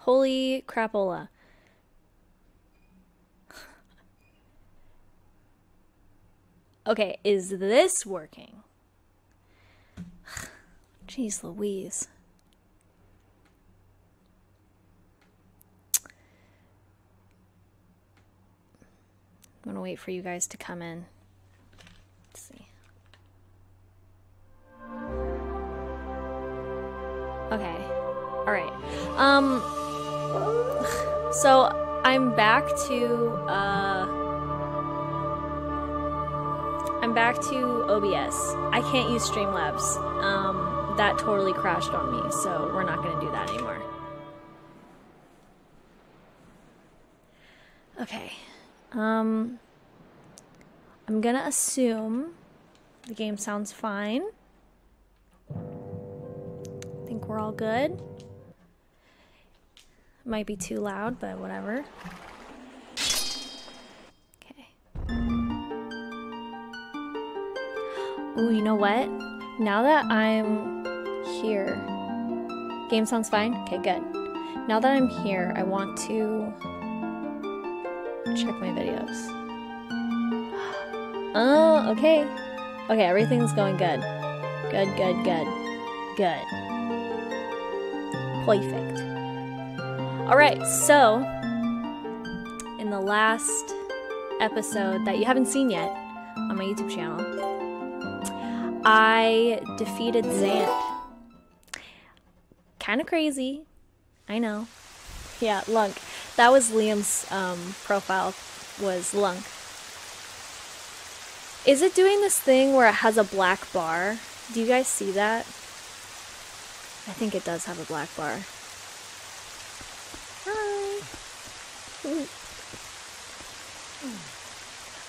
Holy crapola. Okay, is this working? Jeez Louise. I'm gonna wait for you guys to come in. Let's see. Okay. Alright. So I'm back to OBS. I can't use Streamlabs. That totally crashed on me, so we're not gonna do that anymore. Okay. I'm gonna assume the game sounds fine. I think we're all good. Might be too loud, but whatever. Okay. Ooh, you know what? Now that I'm here... Game sounds fine? Okay, good. Now that I'm here, I want to... check my videos. Oh, okay. Okay, everything's going good. Good, good, good. Good. Perfect. Alright, so, in the last episode that you haven't seen yet on my YouTube channel, I defeated Zant. Kinda crazy. I know. Yeah, Lunk. That was Liam's profile, was Lunk. Is it doing this thing where it has a black bar? Do you guys see that? I think it does have a black bar.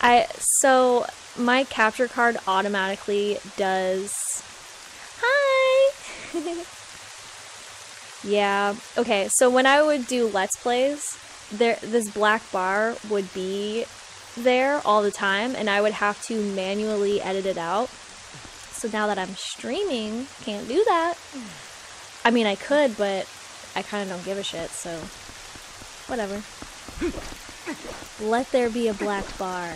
Hi! So my capture card automatically does... Hi! Yeah, okay, so when I would do Let's Plays, this black bar would be there all the time, and I would have to manually edit it out. So now that I'm streaming, can't do that. I mean, I could, but I kind of don't give a shit, so whatever. Let there be a black bar.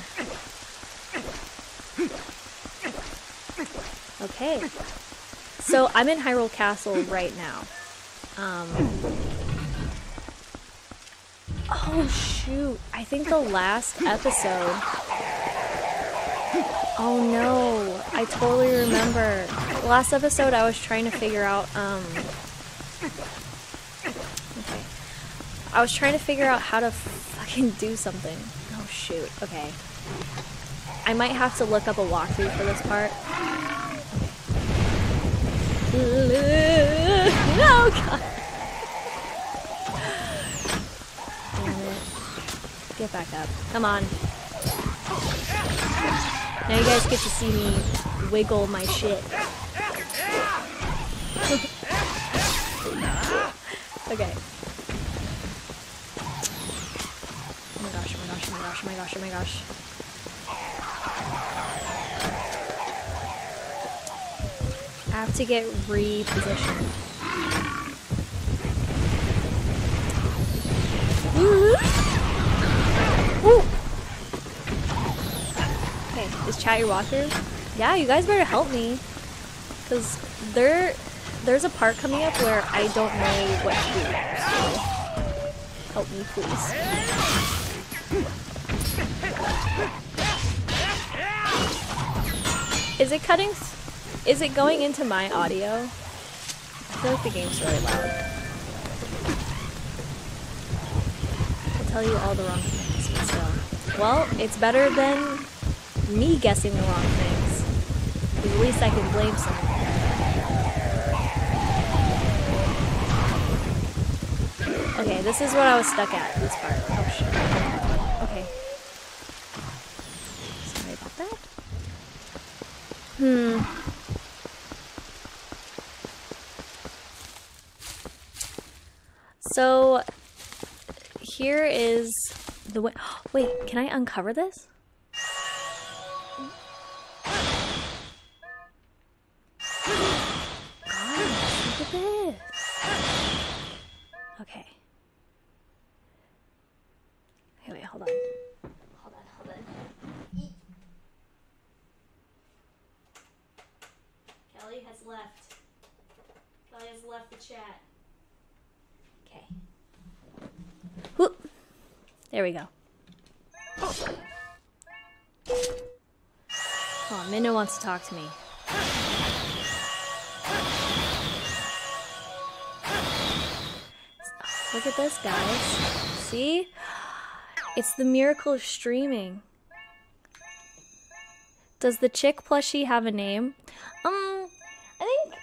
Okay. So I'm in Hyrule Castle right now. Oh shoot, I think the last episode, oh no, I totally remember. The last episode I was trying to figure out, okay, I was trying to figure out how to fucking do something. Oh shoot, okay. I might have to look up a walkthrough for this part. Oh god! Damn it. Get back up. Come on. Now you guys get to see me wiggle my shit. Okay. Oh my gosh, oh my gosh, oh my gosh, oh my gosh, oh my gosh. I have to get repositioned. Okay, is chat your walkthrough? Yeah, you guys better help me, cause there's a part coming up where I don't know what to do. So help me, please. Is it cutting? Is it going into my audio? I feel like the game's really loud. I'll tell you all the wrong things, but still. Well, it's better than me guessing the wrong things. Because at least I can blame someone. Okay, this is what I was stuck at, this part. Oh shit. Okay. Sorry about that. So, here is the way. Oh, wait, can I uncover this? God. this? Okay. Okay, wait, hold on. Hold on. Kelly has left. Kelly has left the chat. Okay. Whoop. There we go. Oh. Oh, Midna wants to talk to me. Look at this, guys. See? It's the miracle of streaming. Does the chick plushie have a name? I think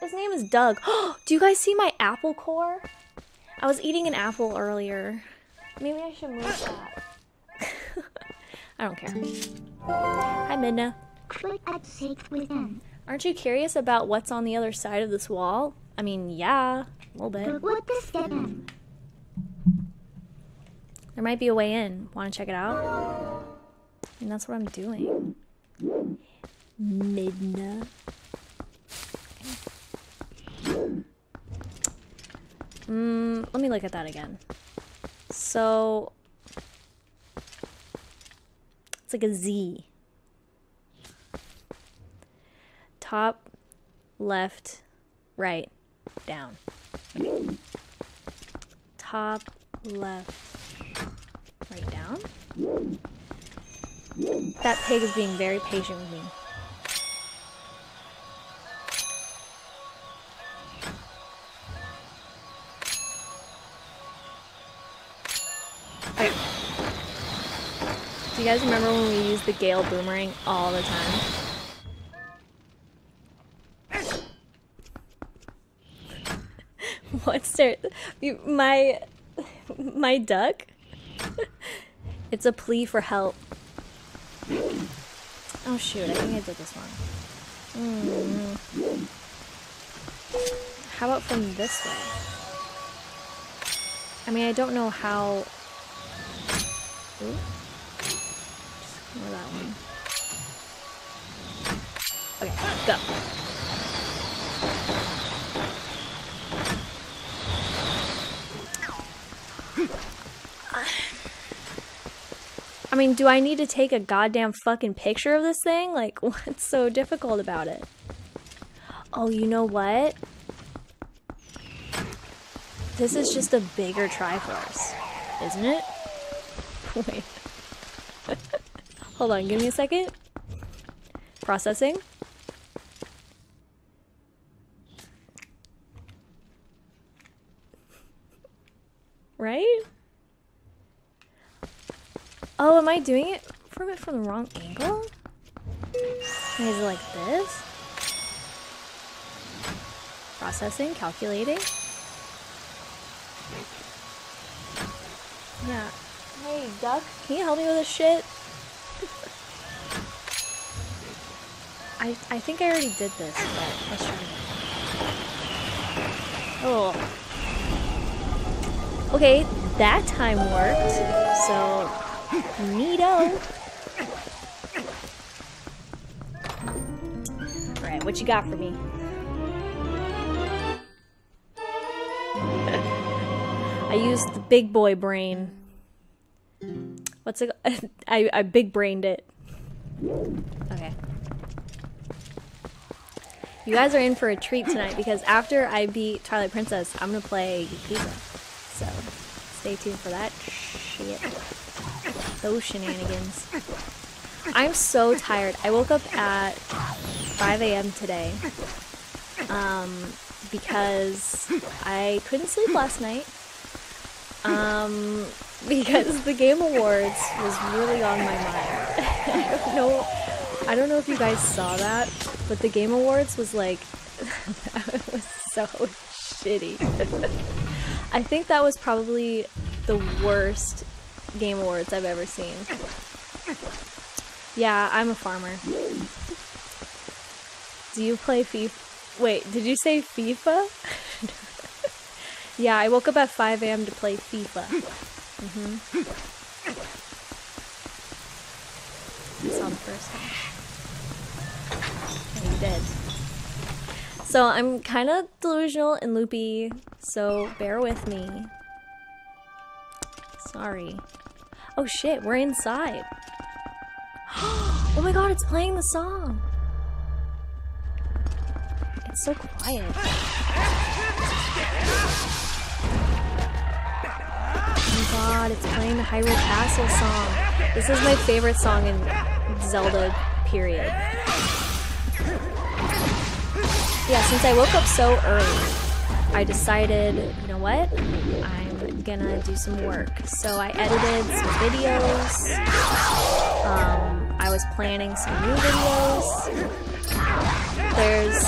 his name is Doug. Oh, do you guys see my apple core? I was eating an apple earlier. Maybe I should move that. I don't care. Hi, Midna. Aren't you curious about what's on the other side of this wall? I mean, yeah. A little bit. What the there might be a way in. Want to check it out? And that's what I'm doing. Midna. Let me look at that again. So it's like a Z. Top, left, right, down. Top, left, right, down. That pig is being very patient with me. Okay. Do you guys remember when we used the Gale boomerang all the time? What's there? My duck? It's a plea for help. Oh shoot, I think I did this wrong. How about from this way? I mean, I don't know how... Ooh. Just ignore that one. Okay, go. I mean, do I need to take a goddamn fucking picture of this thing? Like, what's so difficult about it? Oh, you know what? This is just a bigger Triforce, isn't it? Wait. Hold on, give me a second. Processing. Right? Oh, am I doing it from the wrong angle? Is it like this? Processing, calculating. Yeah. Hey, duck, can you help me with this shit? I think I already did this, but let's try it. Oh. Okay, that time worked. So. Neato. Alright, what you got for me? I used the big boy brain. What's it? I big brained it. Okay. You guys are in for a treat tonight because after I beat Twilight Princess, I'm gonna play Yakuza. So, stay tuned for that shit. Those shenanigans. I'm so tired. I woke up at 5 a.m. today because I couldn't sleep last night because the Game Awards was really on my mind. I don't know if you guys saw that, but the Game Awards was like, that was so shitty. I think that was probably the worst Game Awards I've ever seen. Yeah, I'm a farmer. Do you play FIFA? Wait, did you say FIFA? Yeah, I woke up at 5 a.m. to play FIFA. I saw the first one. And you did. So I'm kind of delusional and loopy, so bear with me. Sorry. Oh shit, we're inside. Oh my god, it's playing the song. It's so quiet. Oh my god, it's playing the Hyrule Castle song. This is my favorite song in Zelda, period. Yeah, since I woke up so early, I decided, you know what? I'm gonna do some work. So I edited some videos. I was planning some new videos. There's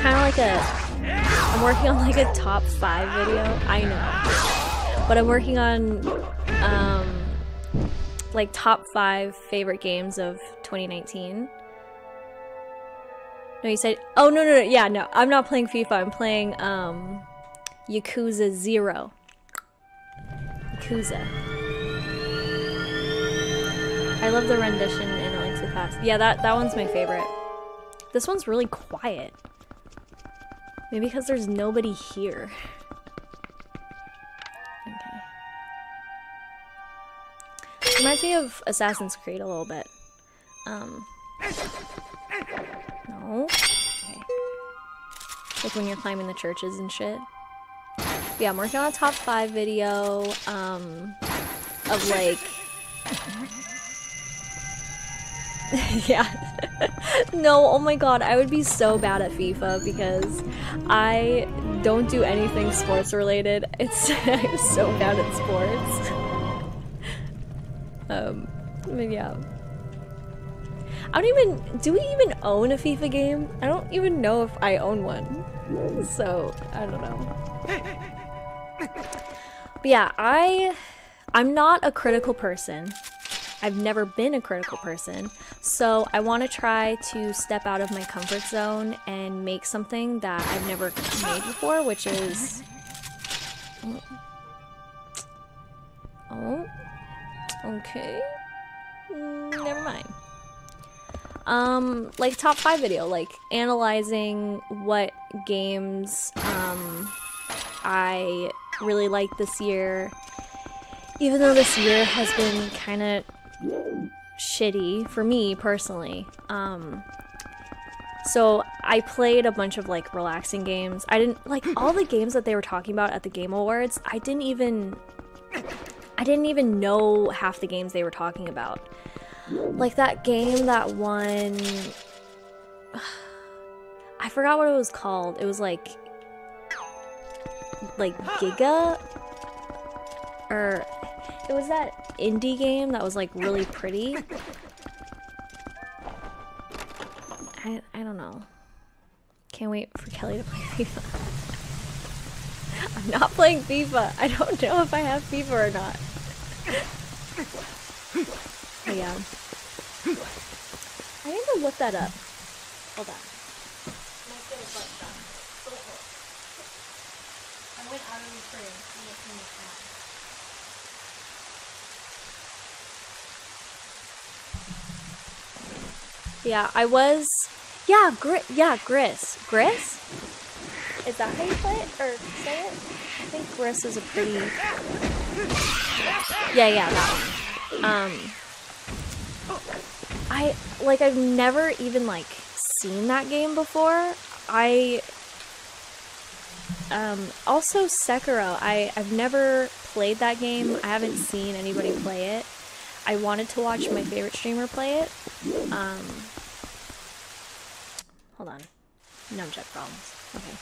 kind of like I'm working on like a top 5 video. I know, but I'm working on like top 5 favorite games of 2019. No, you said, oh no, yeah, no, I'm not playing FIFA. I'm playing Yakuza Zero. Yakuza. I love the rendition in A Link to the Past. Yeah, that one's my favorite. This one's really quiet. Maybe because there's nobody here. Okay. Reminds me of Assassin's Creed a little bit. No. Okay. Like when you're climbing the churches and shit. But yeah, I'm working on a top 5 video of like. Yeah. No, oh my god, I would be so bad at FIFA because I don't do anything sports related. I'm so bad at sports. But yeah. Do we even own a FIFA game? I don't even know if I own one. So, I don't know. But yeah, I'm not a critical person. I've never been a critical person, so I want to try to step out of my comfort zone and make something that I've never made before, which is... Oh, okay, never mind. Like top 5 video, like analyzing what games I really liked this year, even though this year has been kind of shitty for me personally. So I played a bunch of like relaxing games. I didn't like all the games that they were talking about at the Game Awards. I didn't even know half the games they were talking about. Like that game that won, I forgot what it was called. It was like Giga, or it was that indie game that was like really pretty. I don't know. Can't wait for Kelly to play FIFA. I'm not playing FIFA. I don't know if I have FIFA or not. But yeah. I need to look that up. Hold on. I went out of the Yeah, I was. Yeah, Gris. Gris? Is that how you play it? Or say it? I think Gris is a pretty. Yeah, that one. I've never even, like, seen that game before. Also, Sekiro. I've never played that game. I haven't seen anybody play it. I wanted to watch my favorite streamer play it. Hold on. Nunchuck problems. Okay.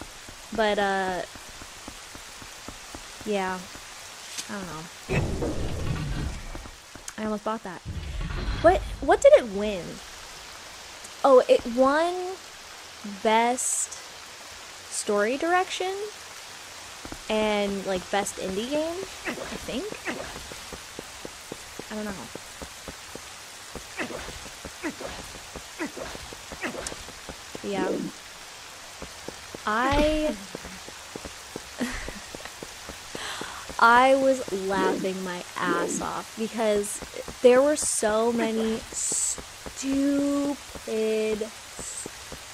But, yeah. I don't know. I almost bought that. What did it win? Oh, it won Best Story Direction and, like, Best Indie Game, I think. I don't know. Yeah. I was laughing my ass off because there were so many stupid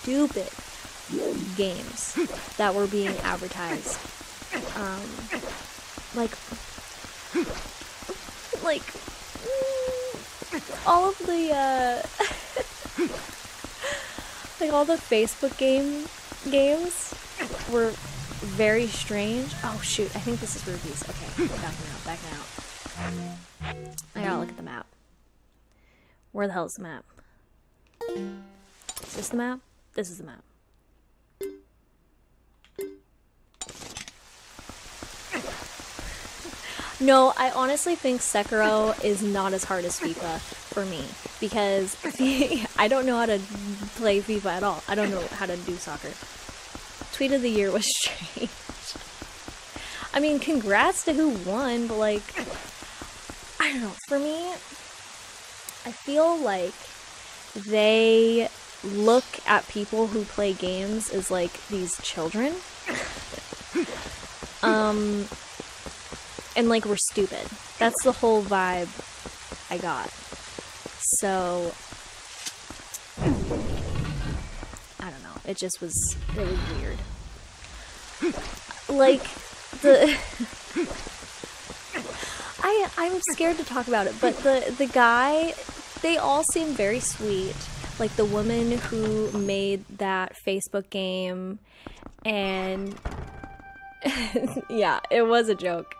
stupid games that were being advertised. Like all of the like all the Facebook games were very strange. Oh shoot, I think this is rubies. Okay, backing out. I gotta look at the map. Where the hell is the map? Is this the map? This is the map. No, I honestly think Sekiro is not as hard as FIFA for me, because I don't know how to play FIFA at all. I don't know how to do soccer. Tweet of the year was strange. I mean, congrats to who won, but like, I don't know. For me, I feel like they look at people who play games as like these children. And like we're stupid. That's the whole vibe I got. So I don't know. It just was. It was weird. Like the. I'm scared to talk about it, but the guy. They all seem very sweet. Like the woman who made that Facebook game, and yeah, it was a joke.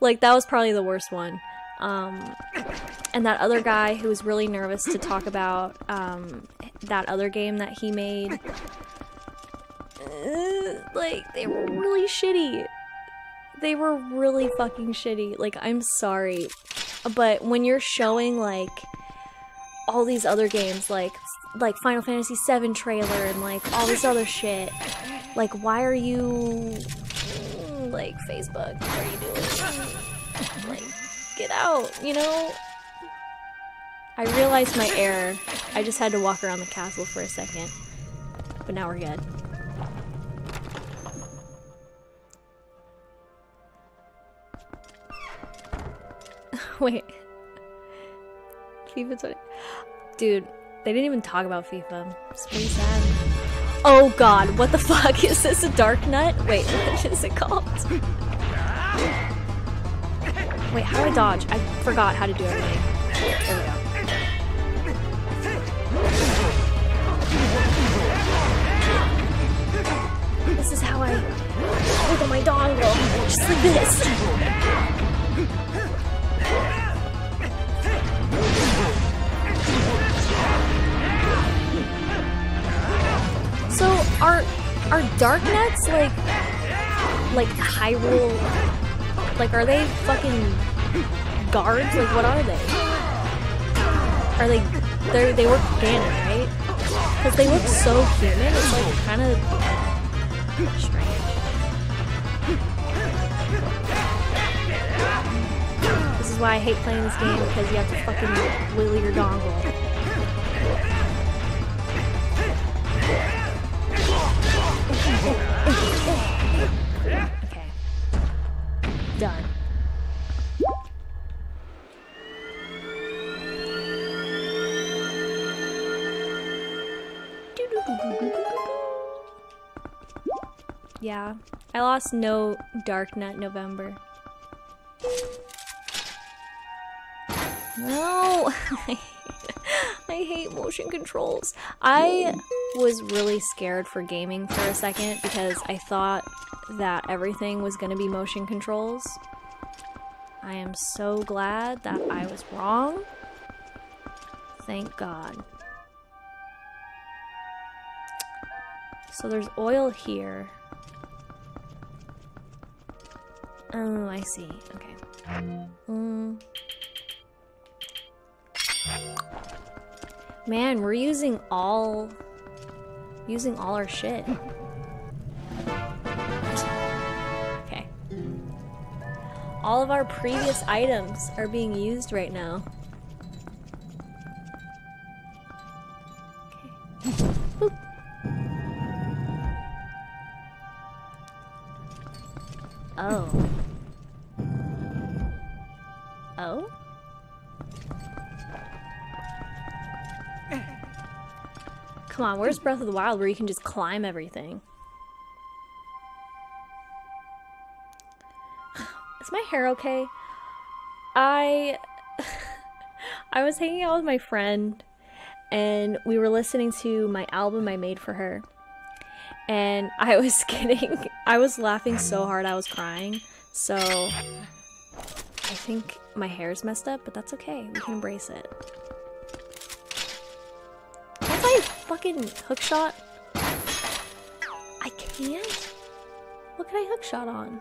Like, that was probably the worst one. And that other guy who was really nervous to talk about, that other game that he made. Like, they were really shitty. They were really fucking shitty. Like, I'm sorry. But when you're showing, like, all these other games, like Final Fantasy VII trailer and, like, all this other shit, like, why are you... like, Facebook, what are you doing? Like, get out, you know? I realized my error. I just had to walk around the castle for a second. But now we're good. Wait. FIFA 20. Dude, they didn't even talk about FIFA. It's pretty sad. Oh god, what the fuck? Is this a Darknut? Wait, what is it called? Wait, how do I dodge? I forgot how to do everything. There we go. This is how I look at my dongle. Just like this. So are Darknuts like Hyrule? Like, are they fucking guards? Like, what are they? Are they look Ganon, right? Because they look so human. It's like kind of strange. This is why I hate playing this game, because you have to fucking wiggle your dongle. Okay. Done. Yeah, I lost no Darknut November. No! I hate motion controls. I was really scared for gaming for a second because I thought that everything was going to be motion controls. I am so glad that I was wrong. Thank God. So there's oil here. Oh, I see. Okay. Man, we're using all our shit. Okay. All of our previous items are being used right now. Okay. Boop. Oh. Oh? Come on, where's Breath of the Wild where you can just climb everything? Is my hair okay? I was hanging out with my friend and we were listening to my album I made for her. And I was kidding. I was laughing so hard I was crying. So I think my hair's messed up, but that's okay. We can embrace it. That's like a fucking hookshot. I can't? What can I hookshot on?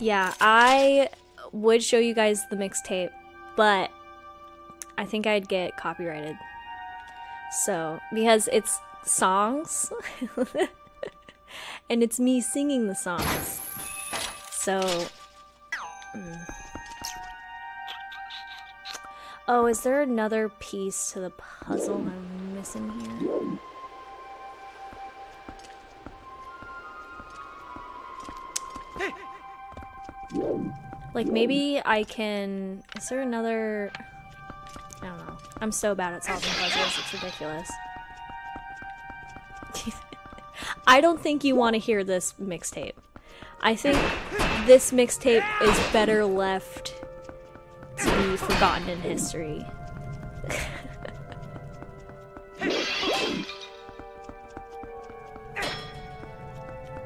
Yeah, I would show you guys the mixtape, but I think I'd get copyrighted. So, because it's songs, and it's me singing the songs. So, oh, is there another piece to the puzzle I'm missing here? Like, maybe I can... Is there another... I don't know. I'm so bad at solving puzzles, it's ridiculous. I don't think you want to hear this mixtape. I think this mixtape is better left to be forgotten in history.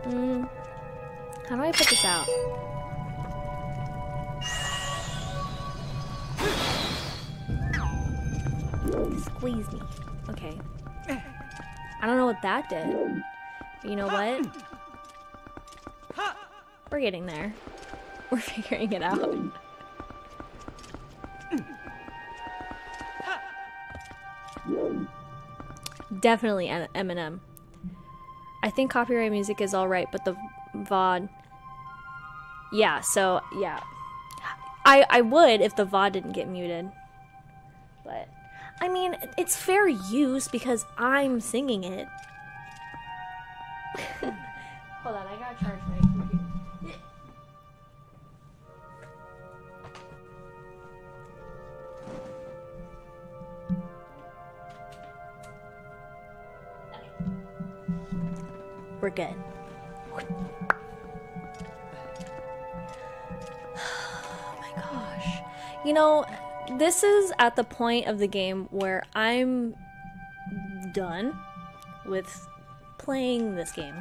How do I put this out? Squeeze me. Okay. I don't know what that did. But you know what? We're getting there. We're figuring it out. Definitely Eminem. I think copyright music is alright, but the VOD... Yeah, so, yeah. I would if the VOD didn't get muted. But... I mean, it's fair use because I'm singing it. Hold on, I gotta charge my computer. Okay. We're good. Oh my gosh. You know... This is at the point of the game where I'm done with playing this game,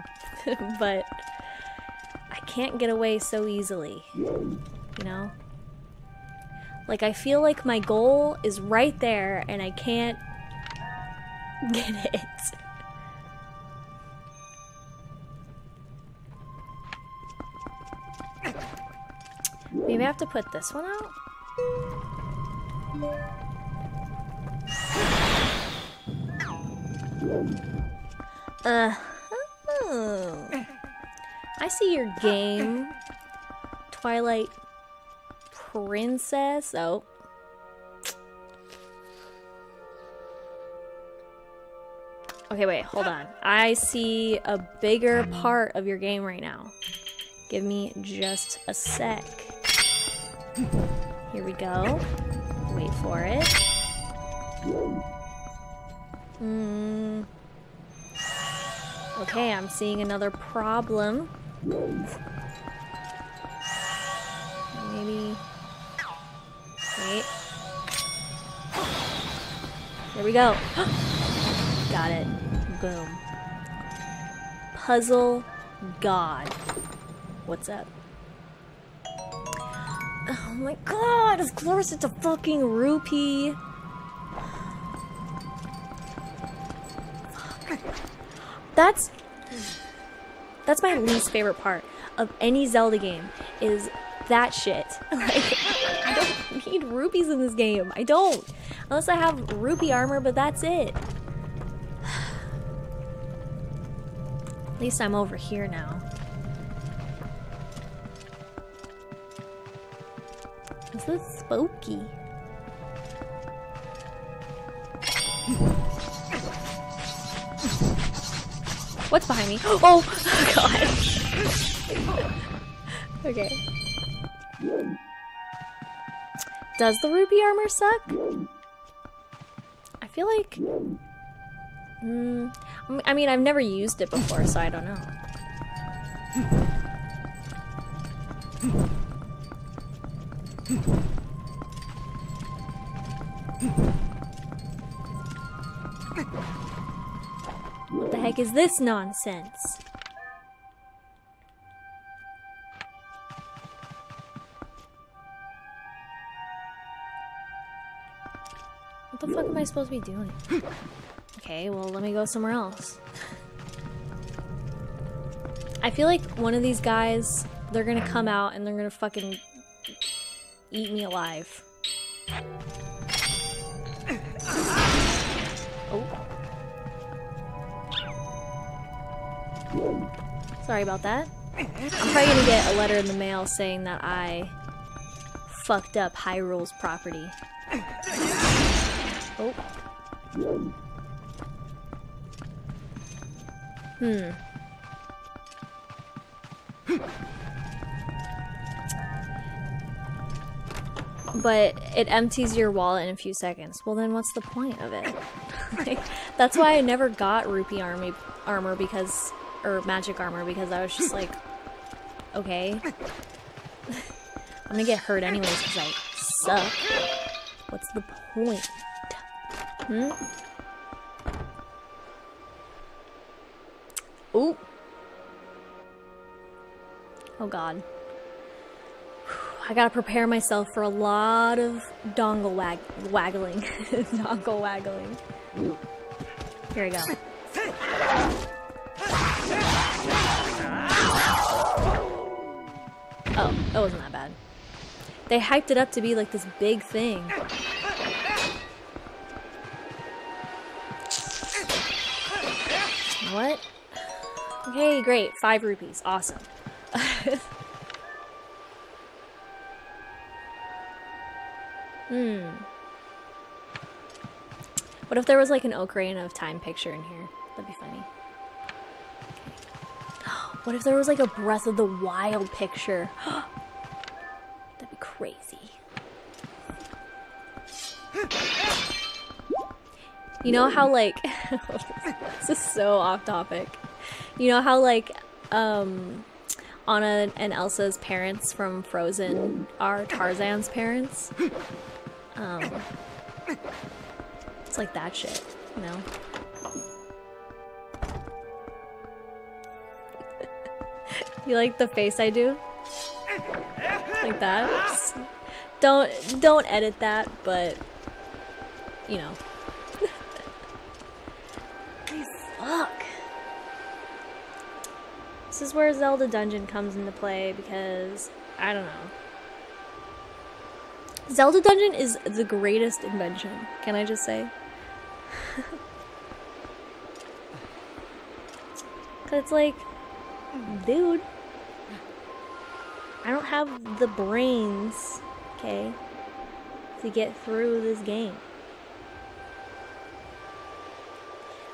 but I can't get away so easily, you know? Like, I feel like my goal is right there and I can't get it. Maybe I have to put this one out? Oh. I see your game, Twilight Princess. Oh. Okay, wait, hold on. I see a bigger part of your game right now. Give me just a sec. Here we go. Wait for it. Okay, I'm seeing another problem. Maybe... Wait. There we go. Got it. Boom. Puzzle God. What's up? Oh my god, of course it's a fucking rupee! That's my least favorite part of any Zelda game, is that shit. Like, I don't need rupees in this game, I don't! Unless I have rupee armor, but that's it. At least I'm over here now. This is spooky. What's behind me? Oh, god. Okay. Does the ruby armor suck? I feel like... I mean, I've never used it before, so I don't know. What the heck is this nonsense? What the fuck am I supposed to be doing? Okay, well, let me go somewhere else. I feel like one of these guys, they're gonna come out and they're gonna fucking eat me alive. Oh. Sorry about that. I'm probably gonna get a letter in the mail saying that I fucked up Hyrule's property. Oh. But it empties your wallet in a few seconds. Well, then what's the point of it? Like, that's why I never got rupee armor because, or magic armor, because I was just like, okay, I'm gonna get hurt anyways because I suck. What's the point? Ooh. Oh god. I gotta prepare myself for a lot of dongle waggling. Dongle waggling. Here we go. Oh, that wasn't that bad. They hyped it up to be like this big thing. What? Okay, great. 5 rupees. Awesome. What if there was like an Ocarina of Time picture in here? That'd be funny. What if there was like a Breath of the Wild picture? That'd be crazy. You know how like... This is so off topic. You know how like Anna and Elsa's parents from Frozen are Tarzan's parents? It's like that shit, you know? You like the face I do? Like that? Just don't edit that, but you know. Fuck. This is where Zelda Dungeon comes into play because I don't know. Zelda Dungeon is the greatest invention, can I just say? Cause it's like, dude, I don't have the brains, okay, to get through this game.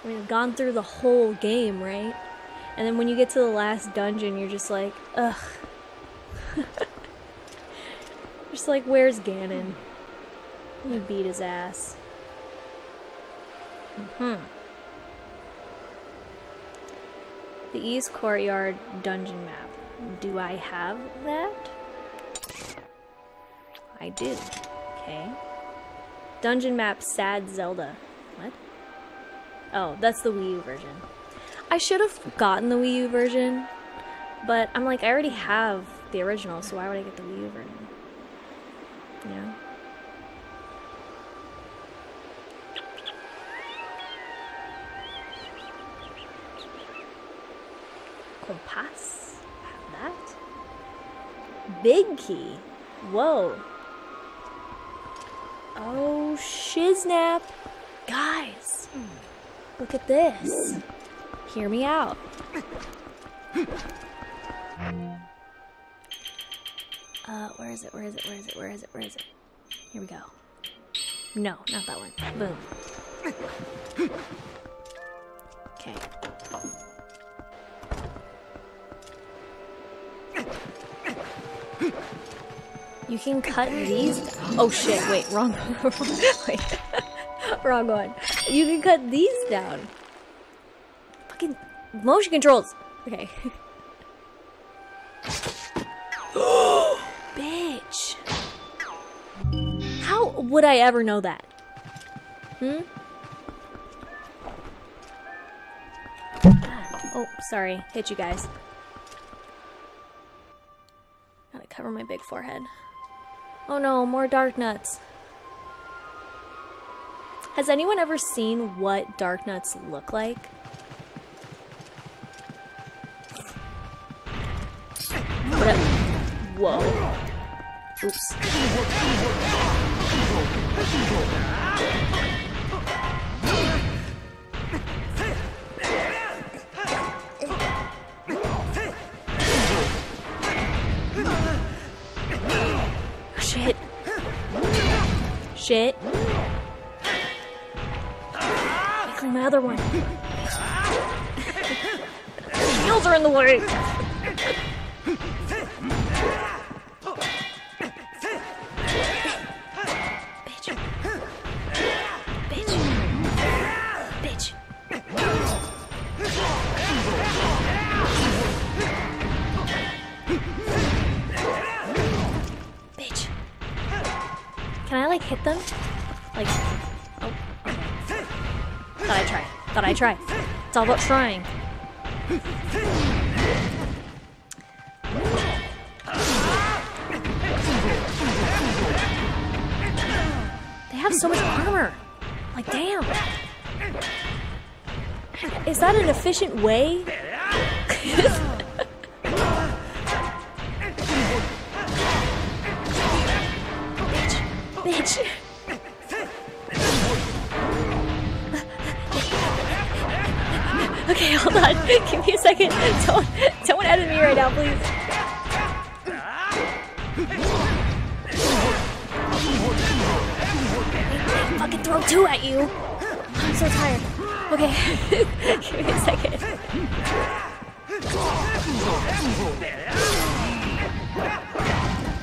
I mean, I've gone through the whole game, right? And then when you get to the last dungeon, you're just like, ugh. Just like, where's Ganon? You beat his ass. The East Courtyard dungeon map. Do I have that? I do. Okay. Dungeon map Sad Zelda. What? Oh, that's the Wii U version. I should have gotten the Wii U version, but I'm like, I already have the original, so why would I get the Wii U version? You know? Compass? I have that. Big key. Whoa. Oh, shiznap. Guys, look at this. Hear me out. Where is it? Where is it? Where is it? Where is it? Where is it? Here we go. No, not that one. Boom. Okay. You can cut these. Oh shit, wait, wrong one. Wait. Wrong one. You can cut these down. Fucking motion controls. Okay. Bitch. How would I ever know that? Hmm? Oh, sorry. Hit you guys. Gotta cover my big forehead. Oh no, more Darknuts. Has anyone ever seen what Darknuts look like? What up? Whoa. Oops. Shit. Shit. My other one. Shields are in the way. Bitch. Bitch. Bitch. Bitch. Can I like hit them? Like. Thought I tried. It's all about trying. They have so much armor. Like, damn. Is that an efficient way? Bitch. Bitch. Okay, hold on. Give me a second. Don't edit me right now, please. I fucking throw two at you. I'm so tired. Okay, give me a second.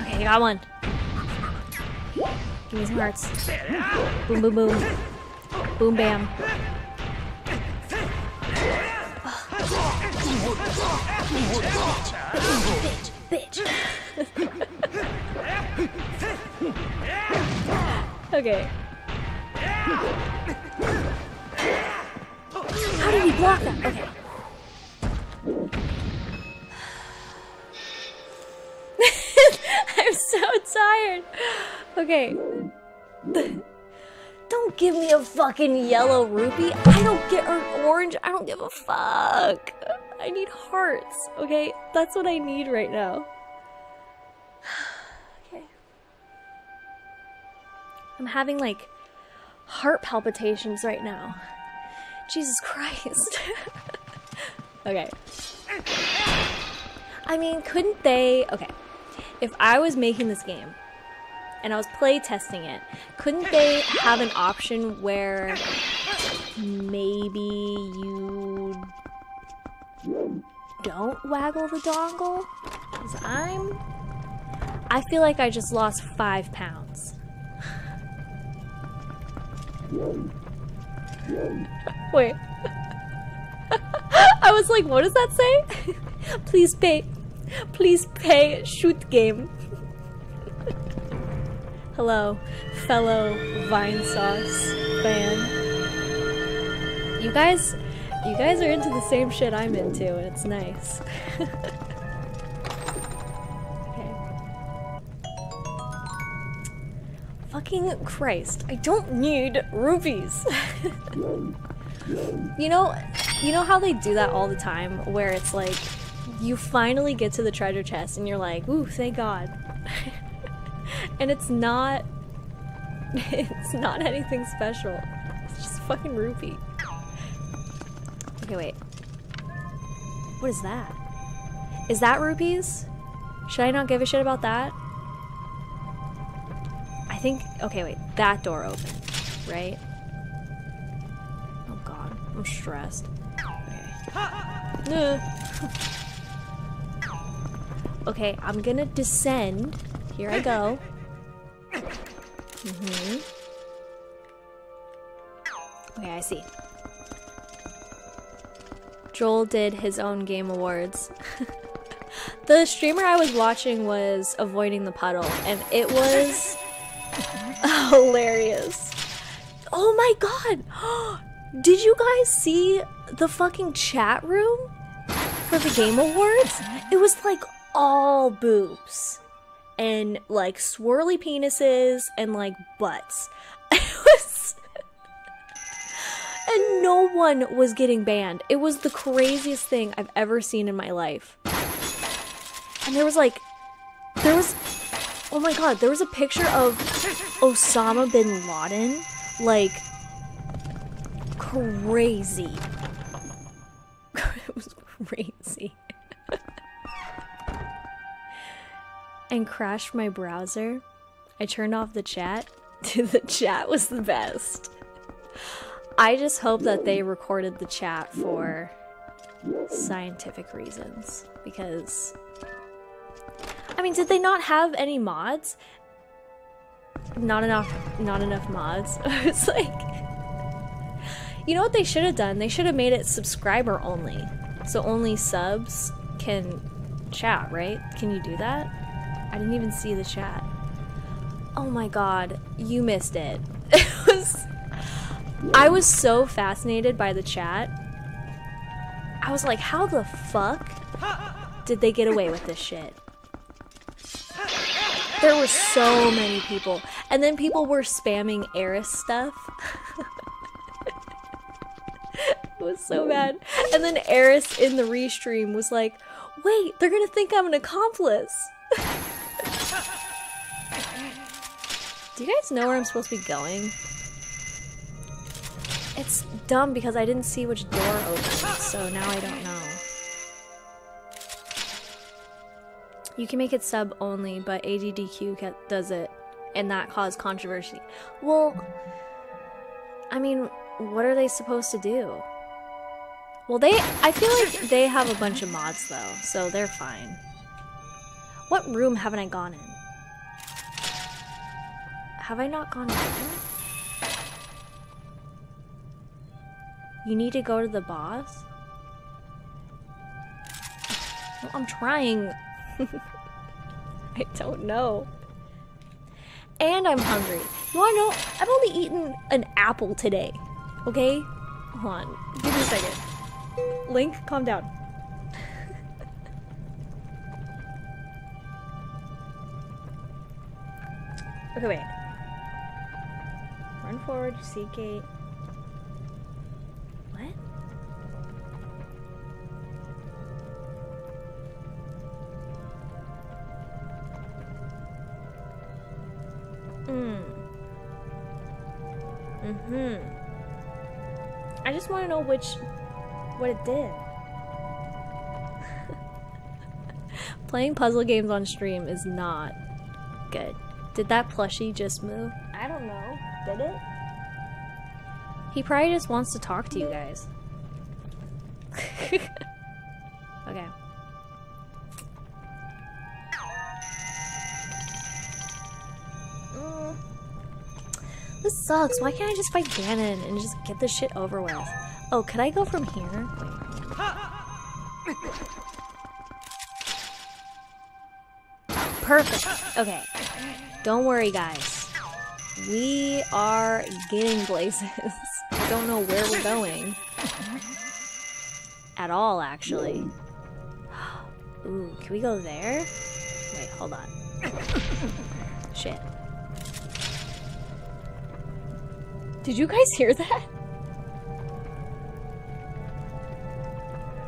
Okay, I got one. Give me some hearts. Boom, boom, boom. Boom, bam. Bitch, bitch, bitch, bitch. Okay. How do we block that? Okay. I'm so tired. Okay. Don't give me a fucking yellow rupee. I don't get an orange. I don't give a fuck. I need hearts, okay? That's what I need right now. Okay. I'm having, like, heart palpitations right now. Jesus Christ. Okay. I mean, couldn't they... Okay. If I was making this game, and I was playtesting it, couldn't they have an option where maybe you... don't waggle the dongle? Because I feel like I just lost 5 pounds. Wait. I was like, what does that say? Please pay. Please pay shoot game. Hello, fellow Vine Sauce fan. You guys are into the same shit I'm into, and it's nice. Okay. Fucking Christ, I don't need rupees! You know how they do that all the time, where it's like, you finally get to the treasure chest and you're like, ooh, thank God. And it's not anything special. It's just a fucking rupee. Okay, wait. What is that? Is that rupees? Should I not give a shit about that? I think... Okay, wait. That door opened, right? Oh, God. I'm stressed. Okay. Okay, I'm gonna descend Here I go. Okay, I see. Joel did his own Game Awards. The streamer I was watching was avoiding the puddle, and it was hilarious. Oh my god! Did you guys see the fucking chat room for the Game Awards? It was like all boobs and like swirly penises and like butts. It was... and no one was getting banned. It was the craziest thing I've ever seen in my life. And there was like, oh my god, there was a picture of Osama bin Laden, like, crazy. It was crazy. And crashed my browser. I turned off the chat. Dude, the chat was the best. I just hope that they recorded the chat for scientific reasons, because... I mean, did they not have any mods? Not enough mods. I was like... You know what they should have done? They should have made it subscriber only. So only subs can chat, right? Can you do that? I didn't even see the chat. Oh my god, you missed it. It was... I was so fascinated by the chat. I was like, how the fuck did they get away with this shit? There were so many people. And then people were spamming Eris stuff. It was so bad. And then Eris in the restream was like, wait, they're gonna think I'm an accomplice. Do you guys know where I'm supposed to be going? It's dumb because I didn't see which door opened, so now I don't know. You can make it sub only, but ADDQ does it, and that caused controversy. Well, I mean, what are they supposed to do? Well, I feel like they have a bunch of mods though, so they're fine. What room haven't I gone in? Have I not gone in? You need to go to the boss? Well, I'm trying. I don't know. And I'm hungry. You wanna know? I've only eaten an apple today. Okay? Hold on. Give me a second. Link, calm down. Okay, wait. Run forward, seek gate. What? I just want to know what it did. Playing puzzle games on stream is not good. Did that plushie just move? I don't know. Did it? He probably just wants to talk to you guys. Okay. This sucks. Why can't I just fight Ganon and just get this shit over with? Oh, could I go from here? Perfect. Okay. Don't worry, guys. We are getting places. I don't know where we're going. At all, actually. Ooh, can we go there? Wait, hold on. Shit. Did you guys hear that?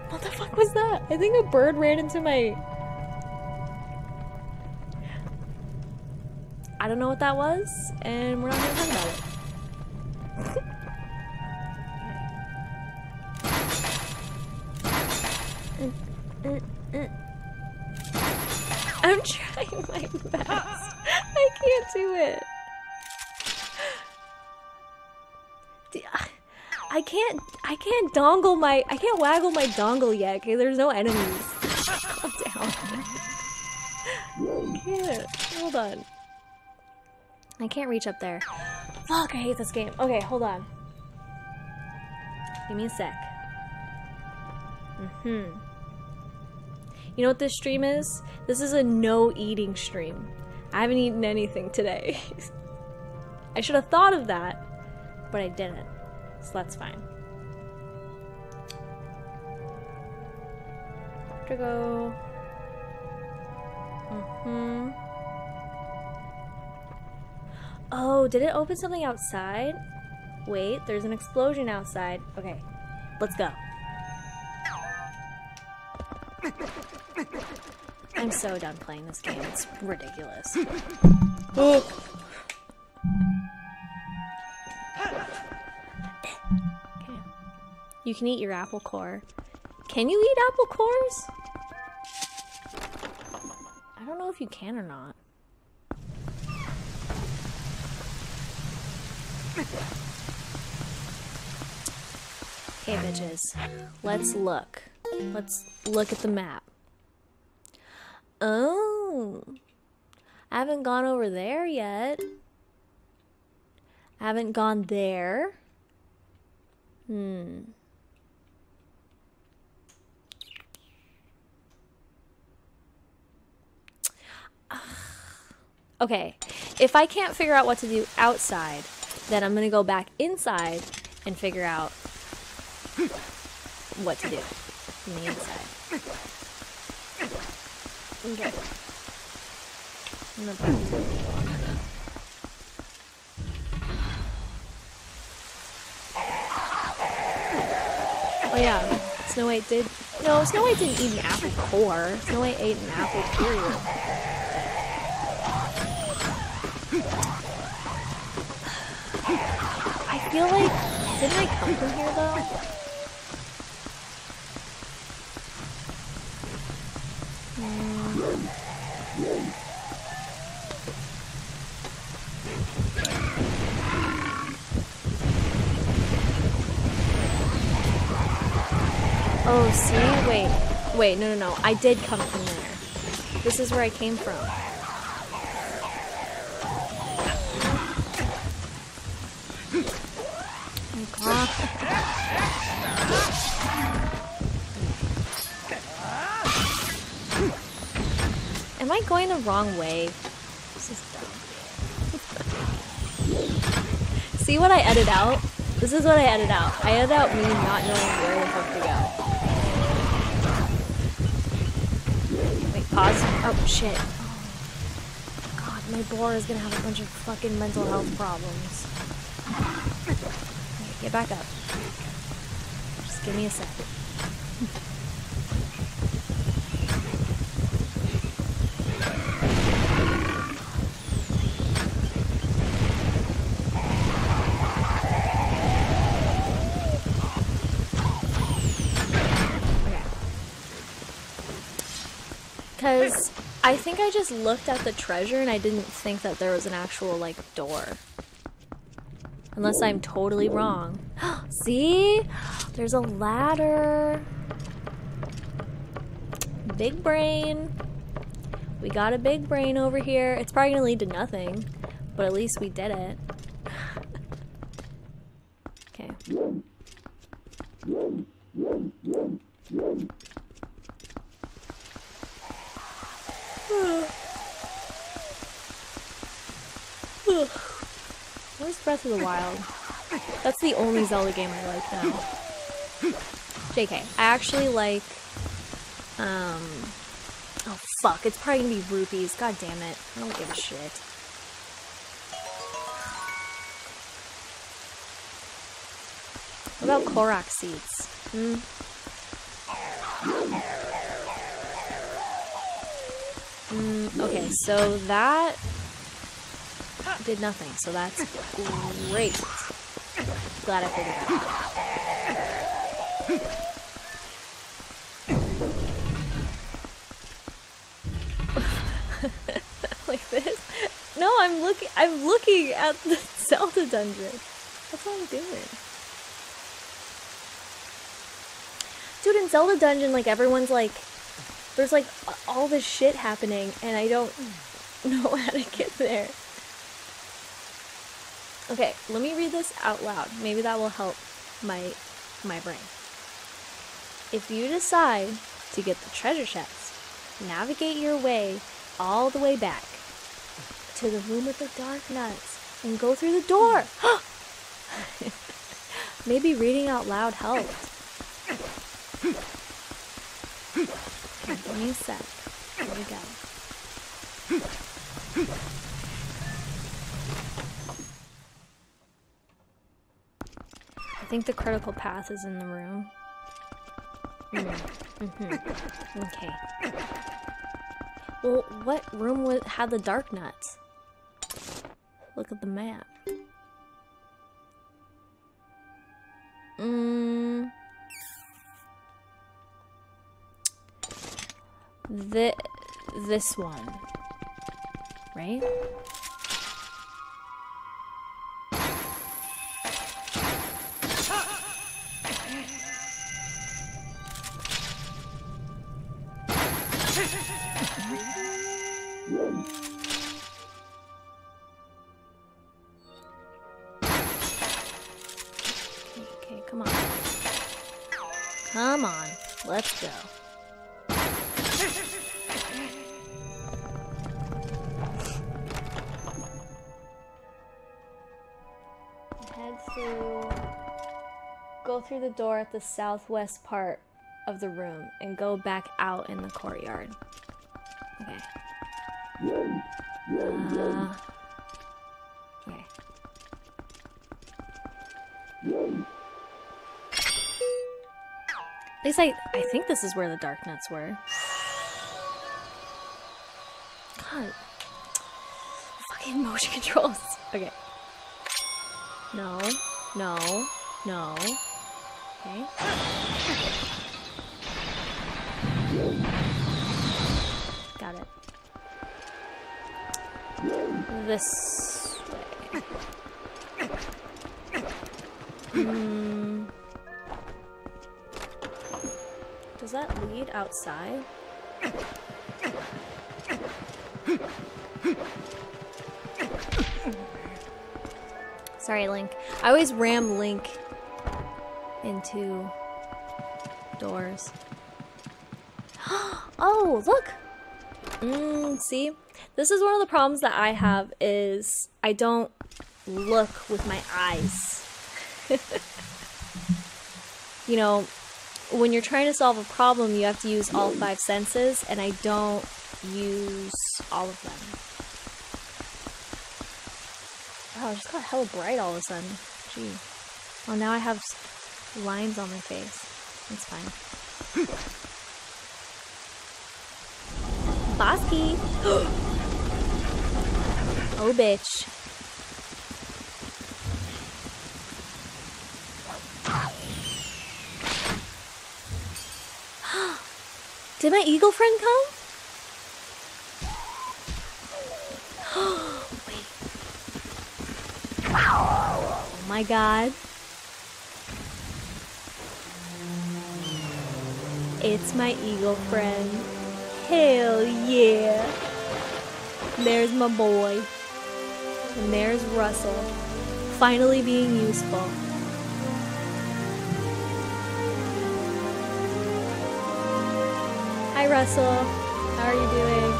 What the fuck was that? I think a bird ran into my... I don't know what that was, and we're not gonna talk about it. I'm trying my best. I can't do it. I can't dongle my, I can't waggle my dongle yet, okay? There's no enemies. Calm down. I can't. Hold on. I can't reach up there. Fuck, I hate this game. Okay, hold on. Give me a sec. You know what this stream is? This is a no eating stream. I haven't eaten anything today. I should have thought of that, but I didn't. So that's fine. To go. Oh, did it open something outside? Wait, there's an explosion outside. Okay, let's go. I'm so done playing this game. It's ridiculous. Oh. Okay. You can eat your apple core. Can you eat apple cores? I don't know if you can or not. Okay, bitches. Let's look. Let's look at the map. Oh. I haven't gone over there yet. I haven't gone there. Okay, if I can't figure out what to do outside, then I'm gonna go back inside and figure out what to do from the inside. Okay. I'm gonna put it in. Oh yeah, Snow White did. No, Snow White didn't eat an apple core. Snow White ate an apple period. I feel like, didn't I come from here though? Oh, see? Wait. Wait, no, no, no. I did come from there. This is where I came from. Am I going the wrong way? This is dumb. See what I edit out? This is what I edit out. I edit out me not knowing where the fuck to go. Wait, pause. Oh, shit. Oh. God, my boar is gonna have a bunch of fucking mental health problems. Get back up. Just give me a sec. Okay. Because I think I just looked at the treasure and I didn't think that there was an actual, like, door. Unless I'm totally wrong. See? There's a ladder. Big brain. We got a big brain over here. It's probably gonna lead to nothing, but at least we did it. Okay. Where's Breath of the Wild? That's the only Zelda game I like now. JK. I actually like, oh fuck, it's probably gonna be rupees, god damn it. I don't give a shit. What about Korok seeds? Okay, so that did nothing, so that's great. Glad I figured it out. Like this? No, I'm looking at the Zelda dungeon. That's all I'm doing. Dude, in Zelda dungeon, like, everyone's like, there's like all this shit happening, and I don't know how to get there. Okay, let me read this out loud. Maybe that will help my brain. If you decide to get the treasure chest, navigate your way all the way back to the room with the dark nuts and go through the door. Maybe reading out loud helped. Okay, give me a sec. Here we go. I think the critical path is in the room. Okay. Well, what room had the dark nuts? Look at the map. This one, right? Let's go. Head to... Go through the door at the southwest part of the room and go back out in the courtyard. Okay. Okay. At least I think this is where the dark nuts were. God. Fucking motion controls. Okay. No. No. No. Okay. Got it. This way. Does that lead outside? Sorry, Link. I always ram Link into doors. Oh, look! See? This is one of the problems that I have is I don't look with my eyes. You know, when you're trying to solve a problem, you have to use all 5 senses, and I don't use all of them. Wow, I just got hella bright all of a sudden. Gee. Well, now I have lines on my face. That's fine. Bosky! Oh, bitch. Did my eagle friend come? Wait. Oh my god. It's my eagle friend. Hell yeah. There's my boy. And there's Russell. Finally being useful. Hi Russell, how are you doing?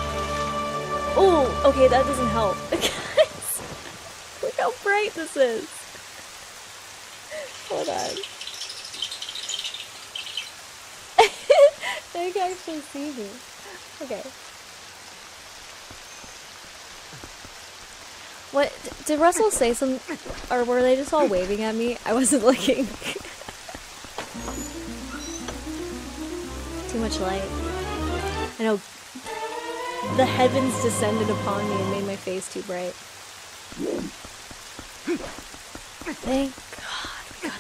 Oh, okay, that doesn't help. Guys, look how bright this is. Hold on. They can actually see me. Okay. What, did Russell say something, or were they just all waving at me? I wasn't looking. Too much light. I know, the heavens descended upon me and made my face too bright. Thank God we got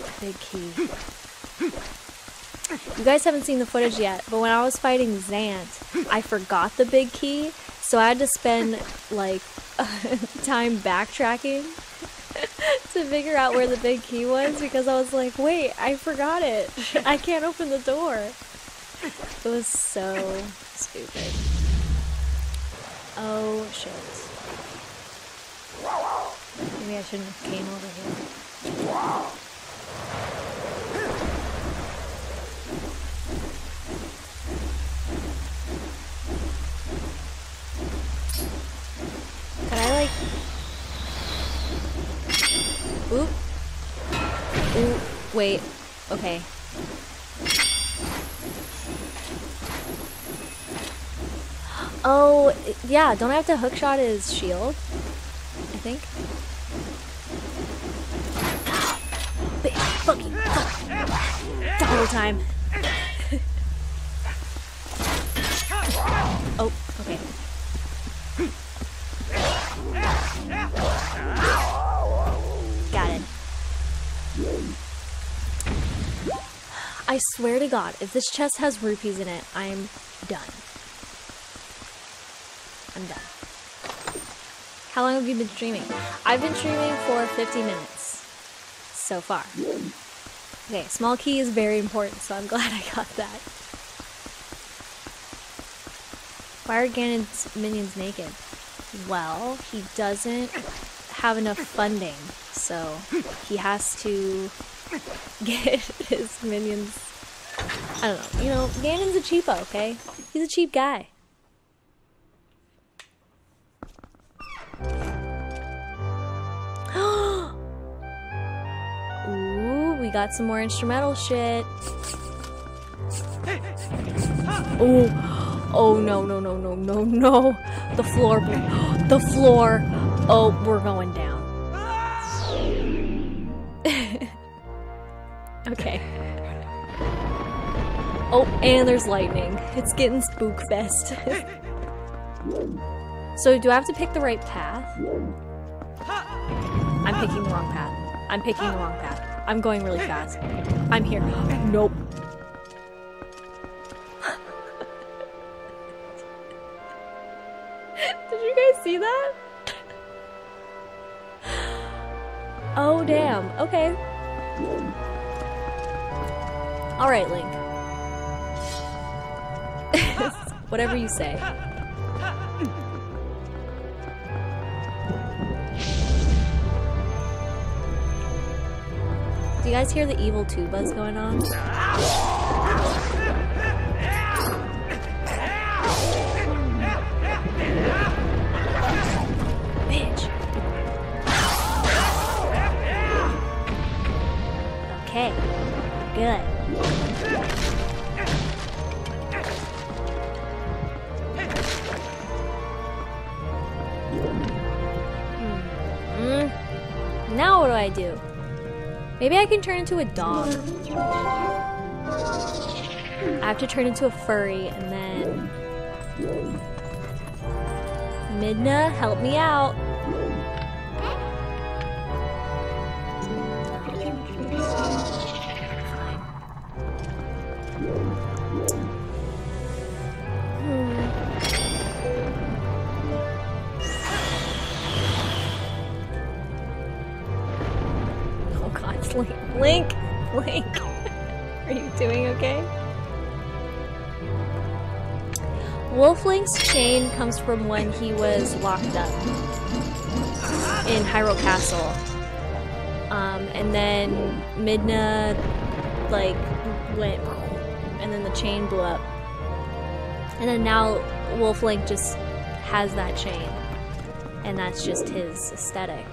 the big key. You guys haven't seen the footage yet, but when I was fighting Zant, I forgot the big key, so I had to spend, like, time backtracking to figure out where the big key was, because I was like, wait, I forgot it. I can't open the door. It was so... stupid. Oh, shit. Maybe I shouldn't have came over here. Could I, like... Oop. Oop. Wait. Okay. Oh, yeah, don't I have to hookshot his shield? I think. But fucking fuck. The whole time. Oh, okay. Got it. I swear to God, if this chest has rupees in it, I'm done. I'm done. How long have you been streaming? I've been streaming for 50 minutes so far. Okay, small key is very important, so I'm glad I got that. Why are Ganon's minions naked? Well, he doesn't have enough funding, so he has to get his minions. I don't know. You know, Ganon's a cheapo, okay? He's a cheap guy. Ooh, we got some more instrumental shit. Oh, oh no, no, no, no, no, no. The floor, the floor. Oh, we're going down. Okay. Oh, and there's lightning. It's getting spook fest. So do I have to pick the right path? I'm picking the wrong path. I'm picking the wrong path. I'm going really fast. I'm here. Nope. Did you guys see that? Oh, damn. Okay. Alright, Link. Whatever you say. Do you guys hear the evil tubas going on? Bitch. Okay. Good. Mm-hmm. Now what do I do? Maybe I can turn into a dog. I have to turn into a furry and then... Midna, help me out. Link! Link! Are you doing okay? Wolf Link's chain comes from when he was locked up in Hyrule Castle. And then Midna, like, went, and then the chain blew up. And then now Wolf Link just has that chain. And that's just his aesthetic.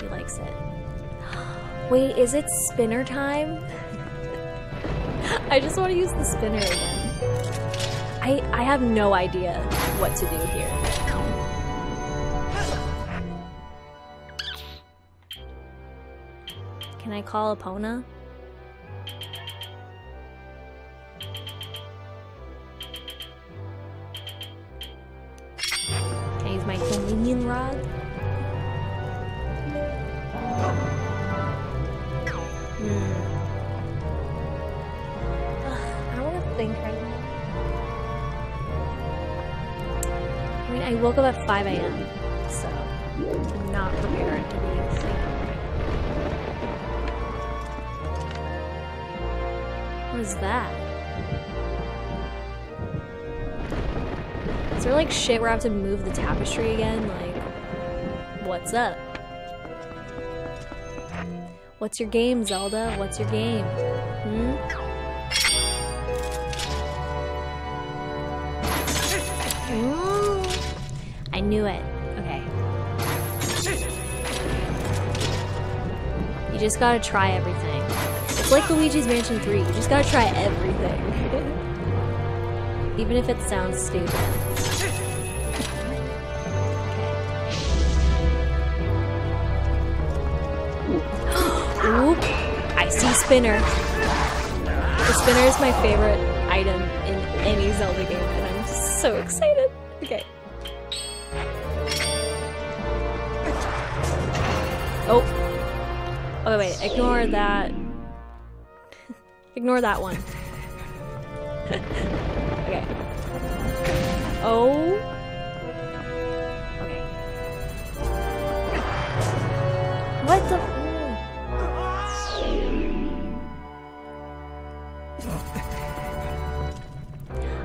He likes it. Wait, is it spinner time? I just want to use the spinner again. I have no idea what to do here. Can I call Epona? Can I use my communion rod? I woke up at 5 a.m., so I'm not prepared to be asleep. What is that? It's there like shit where I have to move the tapestry again? Like, what's up? What's your game, Zelda? What's your game? Hmm? Ooh. I knew it. Okay. You just gotta try everything. It's like Luigi's Mansion 3. You just gotta try everything. Even if it sounds stupid. Oop. I see spinner. The spinner is my favorite item in any Zelda game, and I'm so excited. Okay. Oh. Oh wait, ignore that. Ignore that one. Okay. Oh. Okay. What the?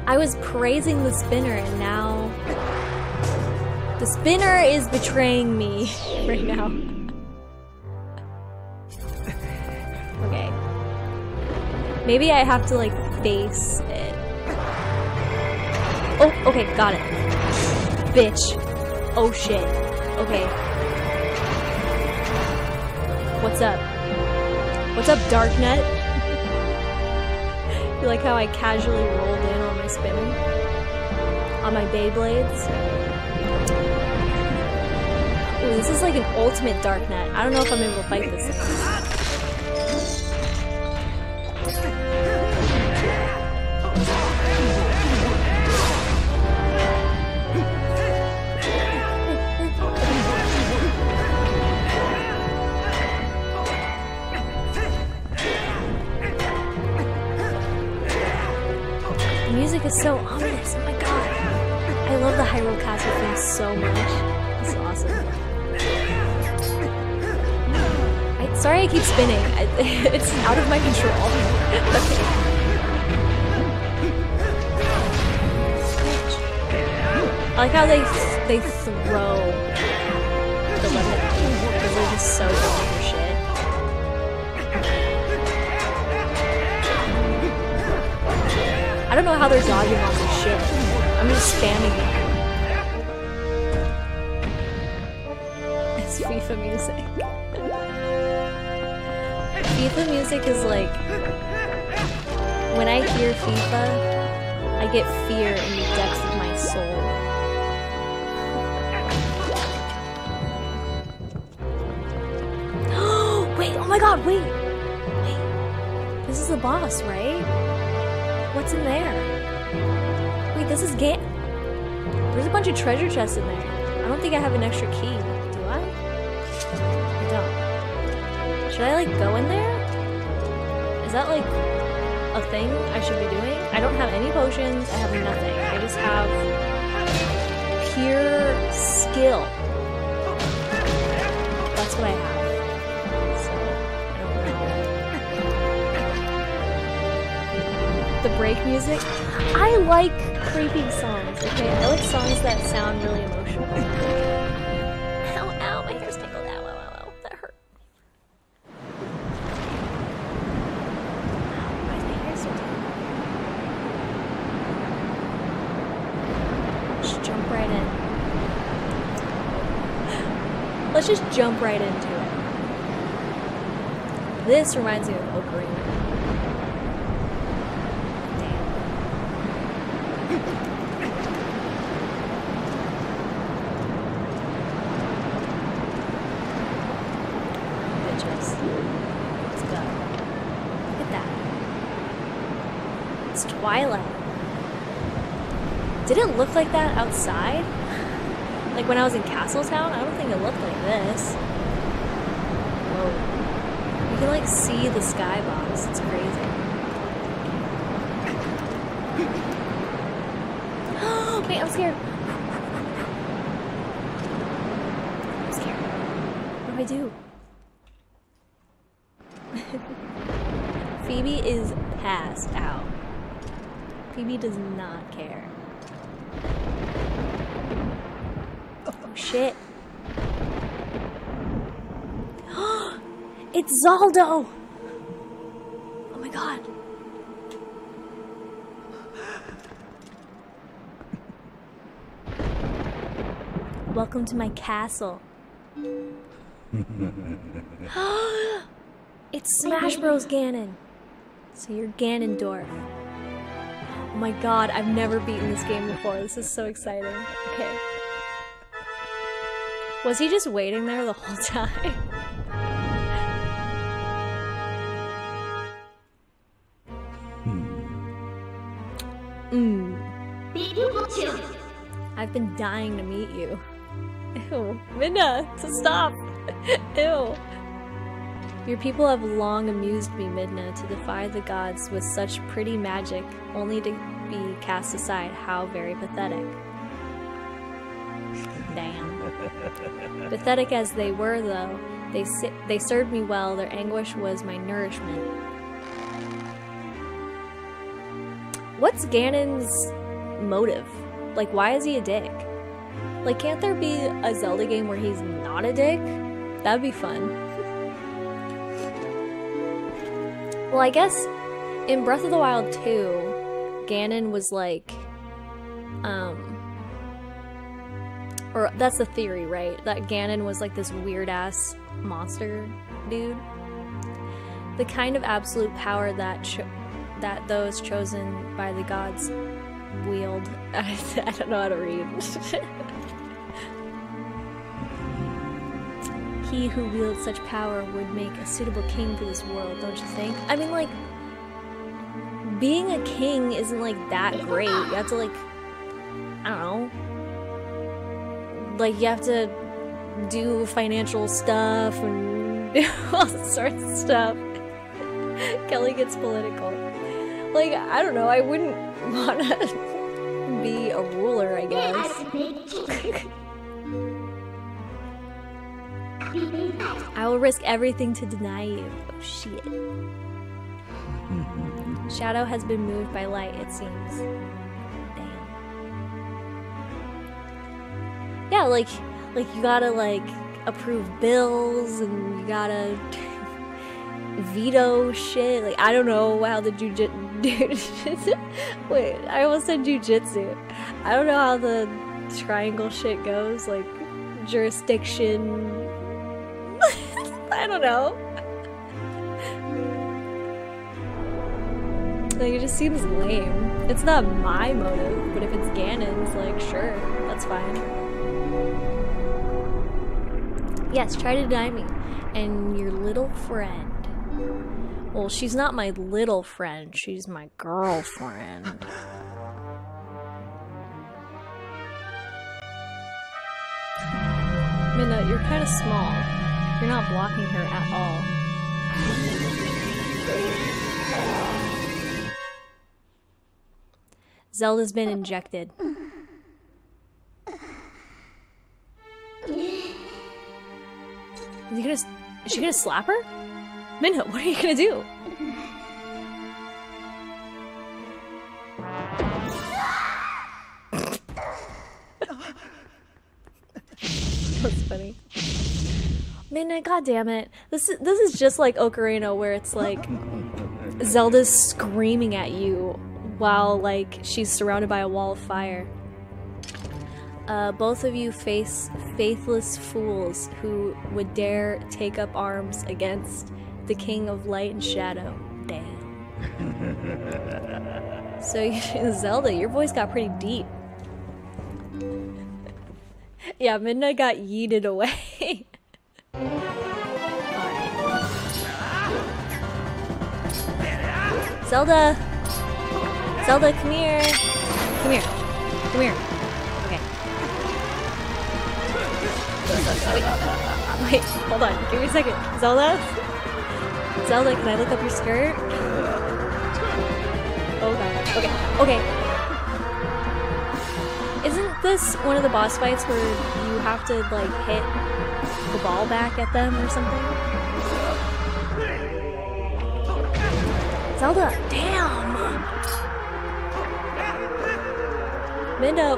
I was praising the spinner and now the spinner is betraying me right now. Okay. Maybe I have to like face it. Oh, okay, got it. Bitch. Oh shit. Okay. What's up? What's up, Darknut? You like how I casually rolled in on my spinning? On my Beyblades? Ooh, this is like an ultimate Darknut. I don't know if I'm able to fight this It's so ominous, oh my god. I love the Hyrule Castle thing so much. It's awesome. Sorry I keep spinning. It's out of my control. Okay. I like how they throw the weapon. Because they're just so wrong for shit. I don't know how they're dodging all this shit. I'm just spamming it. It's FIFA music. FIFA music is like... When I hear FIFA, I get fear in the depths of my soul. Wait, oh my god, wait! Wait. This is the boss, right? What's in there? Wait, this is Gale. There's a bunch of treasure chests in there. I don't think I have an extra key. Do I? I don't. Should I, like, go in there? Is that, like, a thing I should be doing? I don't have any potions. I have nothing. I just have pure skill. That's what I have. The break music. I like creeping songs, okay? I like songs that sound really emotional. Ow, ow, my hair's tangled. Ow, ow, ow, ow. That hurt. Why is my hair so tangled? Just jump right in. Let's just jump right into it. This reminds me of Ocarina. Twilight. Did it look like that outside? Like when I was in Castletown? I don't think it looked like this. Whoa. You can like see the skybox. It's crazy. Oh, wait, I'm scared. I'm scared. What do I do? Phoebe is passed out. Phoebe does not care. Oh shit. It's Zaldo! Oh my god. Welcome to my castle. It's Smash Bros Ganon. So you're Ganondorf. Oh my god, I've never beaten this game before. This is so exciting. Okay. Was he just waiting there the whole time? I've been dying to meet you. Ew. Midna, stop! Ew. Your people have long amused me, Midna, to defy the gods with such pretty magic, only to be cast aside. How very pathetic. Damn. Pathetic as they were, though, they served me well. Their anguish was my nourishment. What's Ganon's motive? Like, why is he a dick? Like, can't there be a Zelda game where he's not a dick? That'd be fun. Well, I guess in Breath of the Wild 2, Ganon was like, or that's the theory, right? That Ganon was like this weird-ass monster dude. The kind of absolute power that those chosen by the gods wield. I don't know how to read. He who wields such power would make a suitable king for this world, don't you think? I mean, like, being a king isn't, like, that great. You have to, like, I don't know. Like, you have to do financial stuff and all sorts of stuff. Kelly gets political. Like, I don't know, I wouldn't want to be a ruler, I guess. I will risk everything to deny you. Oh, shit. Shadow has been moved by light, it seems. Damn. Yeah, like you gotta, like, approve bills, and you gotta veto shit. Like, I don't know how the wait, I almost said jujitsu. I don't know how the triangle shit goes, like jurisdiction. I don't know. Like, it just seems lame. It's not my motive, but if it's Ganon's, like, sure, that's fine. Yes, try to deny me and your little friend. Well, she's not my little friend, she's my girlfriend. Midna, you're kind of small. You're not blocking her at all. Zelda's been injected. Is she gonna slap her? Midna, what are you gonna do? That's funny. Midna, goddamn it! This is just like Ocarina, where it's like Zelda's screaming at you while, like, she's surrounded by a wall of fire. Both of you face faithless fools who would dare take up arms against the king of light and shadow. Damn. So, Zelda, your voice got pretty deep. Yeah, Midna got yeeted away. Right. Zelda! Zelda, come here! Come here. Come here. Okay. Wait, hold on. Give me a second. Zelda? Zelda, can I look up your skirt? Oh god. Okay. Okay. Isn't this one of the boss fights where you have to, like, hit the ball back at them or something? Zelda! Damn! Midna!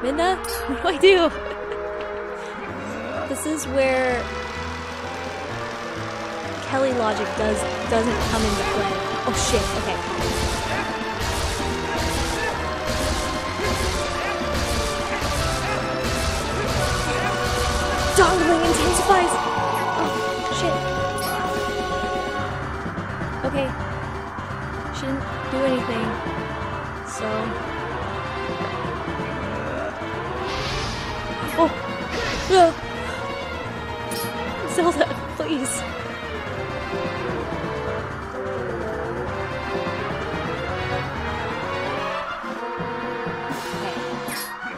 Midna? What do I do? this is where Kelly logic doesn't come into play. Oh shit, okay. Dongling intensifies! Oh shit. Okay. She didn't do anything. So oh! Zelda, please!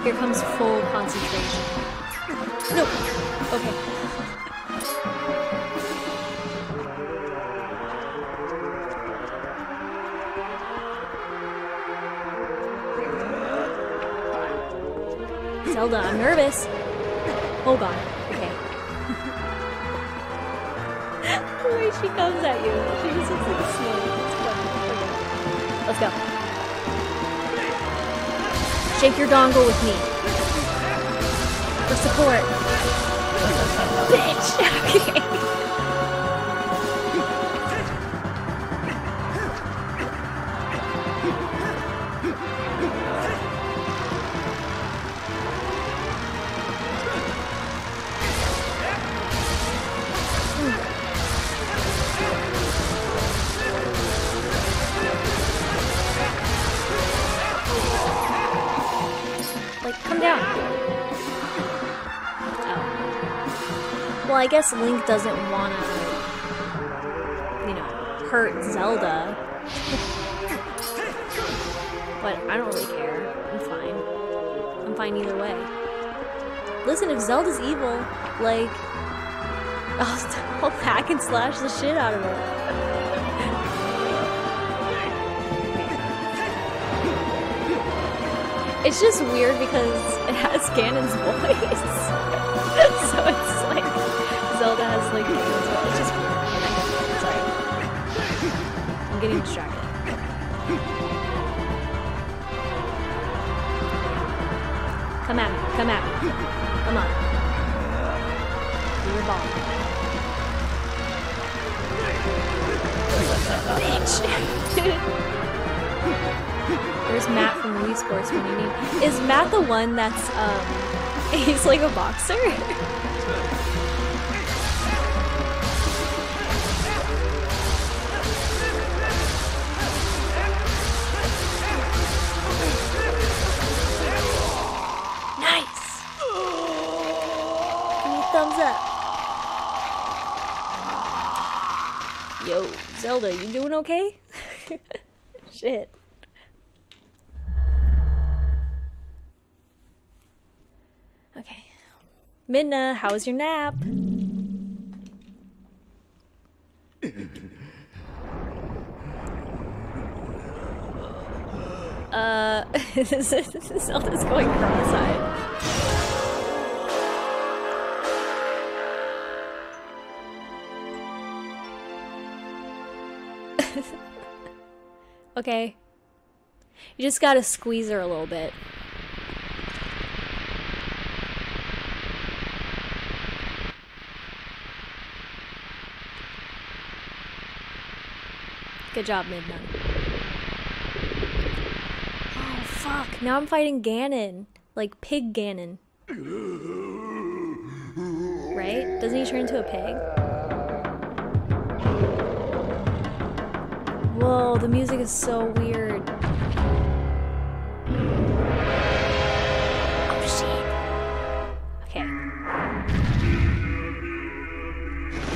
Here comes full concentration. No! Okay. Zelda, I'm nervous. Hold on. Okay. The way she comes at you. She just looks like snow. Let's go. Let's go. Shake your dongle with me. For support. Bitch! Okay. Well, I guess Link doesn't want to, you know, hurt Zelda. But I don't really care. I'm fine. I'm fine either way. Listen, if Zelda's evil, like, I'll hack and slash the shit out of her. It's just weird because it has Ganon's voice. So it's like... Zelda has like games, but it's just weird. Sorry. I'm getting distracted. Come at me, come at me. Come on. Do your bomb. Bitch! There's Matt from Wii Sports when you need. Is Matt the one that's he's like a boxer? Yo, Zelda, you doing okay? Shit. Okay. Midna, how was your nap? Zelda's going cross-eyed. Okay. You just gotta squeeze her a little bit. Good job, Midna. Oh, fuck. Now I'm fighting Ganon. Like, pig Ganon. Right? Doesn't he turn into a pig? Whoa, the music is so weird. Oh shit. Okay.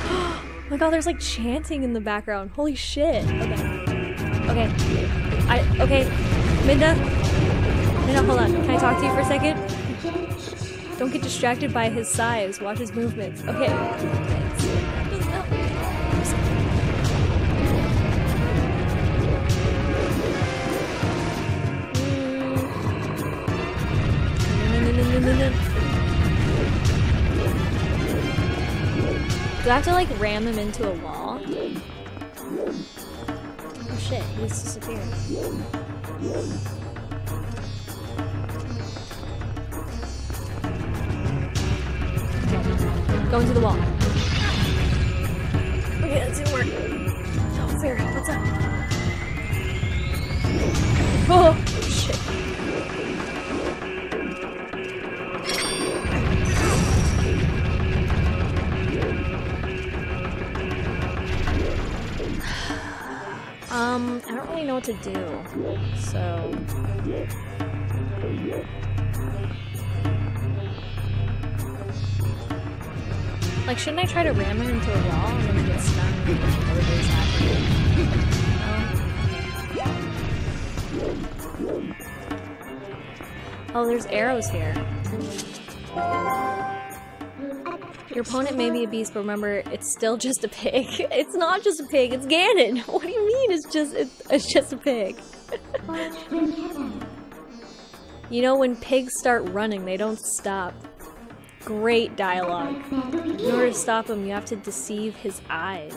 Oh my god, there's like chanting in the background. Holy shit. Okay. Okay. Okay. Midna? Midna, hold on. Can I talk to you for a second? Don't get distracted by his size. Watch his movements. Okay. Do I have to like ram him into a wall? Oh shit, he just disappeared. Go into the wall. Okay, that didn't work. Oh, fair. What's up? Oh, shit. I don't really know what to do, so... Like, shouldn't I try to ram her into a wall and then get stuck? Everybody's happening. Oh. Oh, there's arrows here. Your opponent may be a beast, but remember, it's still just a pig. It's not just a pig, it's Ganon! What do you mean it's just a pig? You know, when pigs start running, they don't stop. Great dialogue. In order to stop him, you have to deceive his eyes.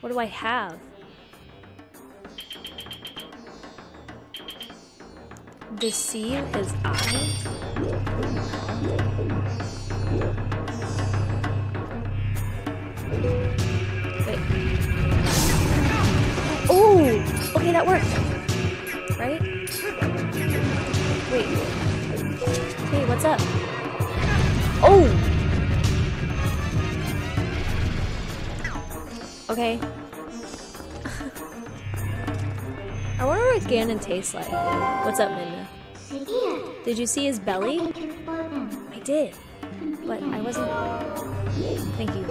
What do I have? Deceive his eyes? Wait. Oh! Okay, that worked. Right? Wait. Hey, what's up? Oh! Okay. I wonder what Ganon tastes like. What's up, Midna? Did you see his belly? I did. But I wasn't... Thank you.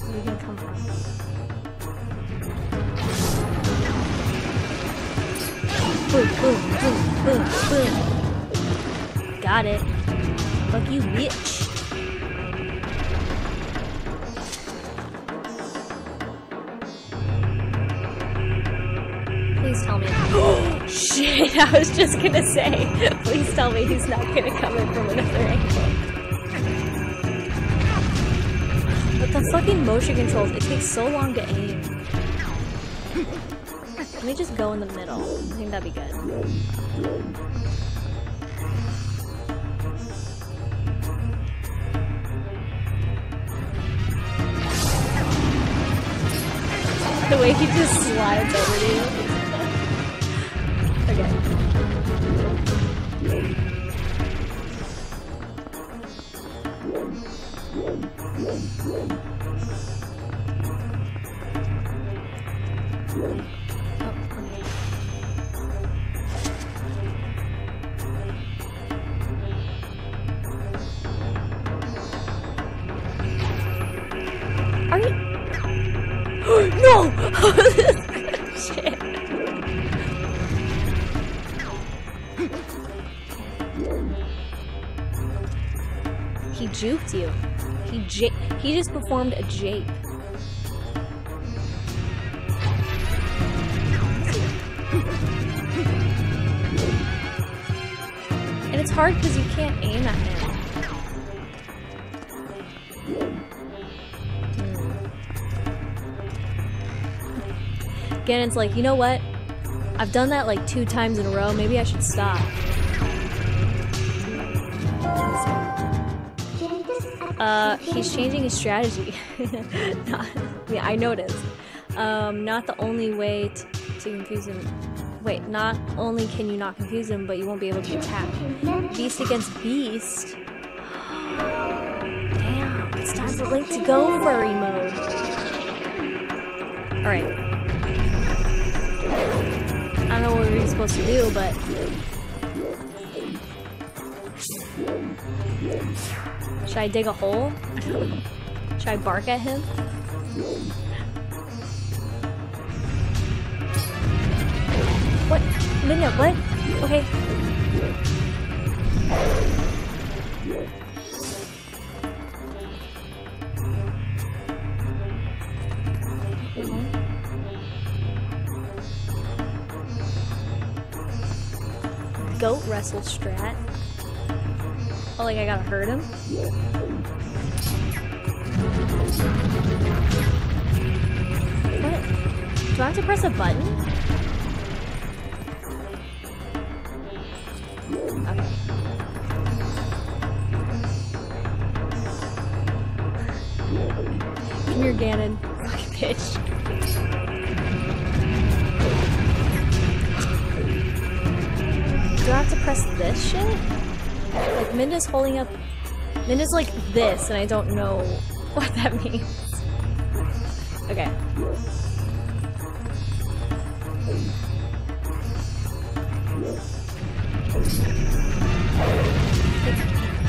Where are you gonna come from? Boom, boom, boom, boom, boom. Got it. Fuck you, bitch. Please tell me. Oh, shit, I was just gonna say. Please tell me he's not gonna come in from another angle. But the fucking motion controls, it takes so long to aim. Let me just go in the middle. I think that'd be good. The way he just slides over to you. Okay. Shit. He juked you. He just performed a jape. And it's hard because you can't aim at him. Again, it's like, you know what? I've done that like 2 times in a row. Maybe I should stop. He's changing his strategy. Yeah, I noticed. Not the only way to confuse him. Wait, not only can you not confuse him, but you won't be able to attack. Beast against beast. Damn, it's time for Link to go furry mode. All right. I don't know what we were supposed to do, but... Should I dig a hole? Should I bark at him? What? Midna, what? Okay. Goat wrestle strat. Oh, like I gotta hurt him? What? Do I have to press a button? Come here, Ganon. Fucking bitch. Do I have to press this shit? Like, Midna's holding up... Midna's like this, and I don't know what that means. Okay.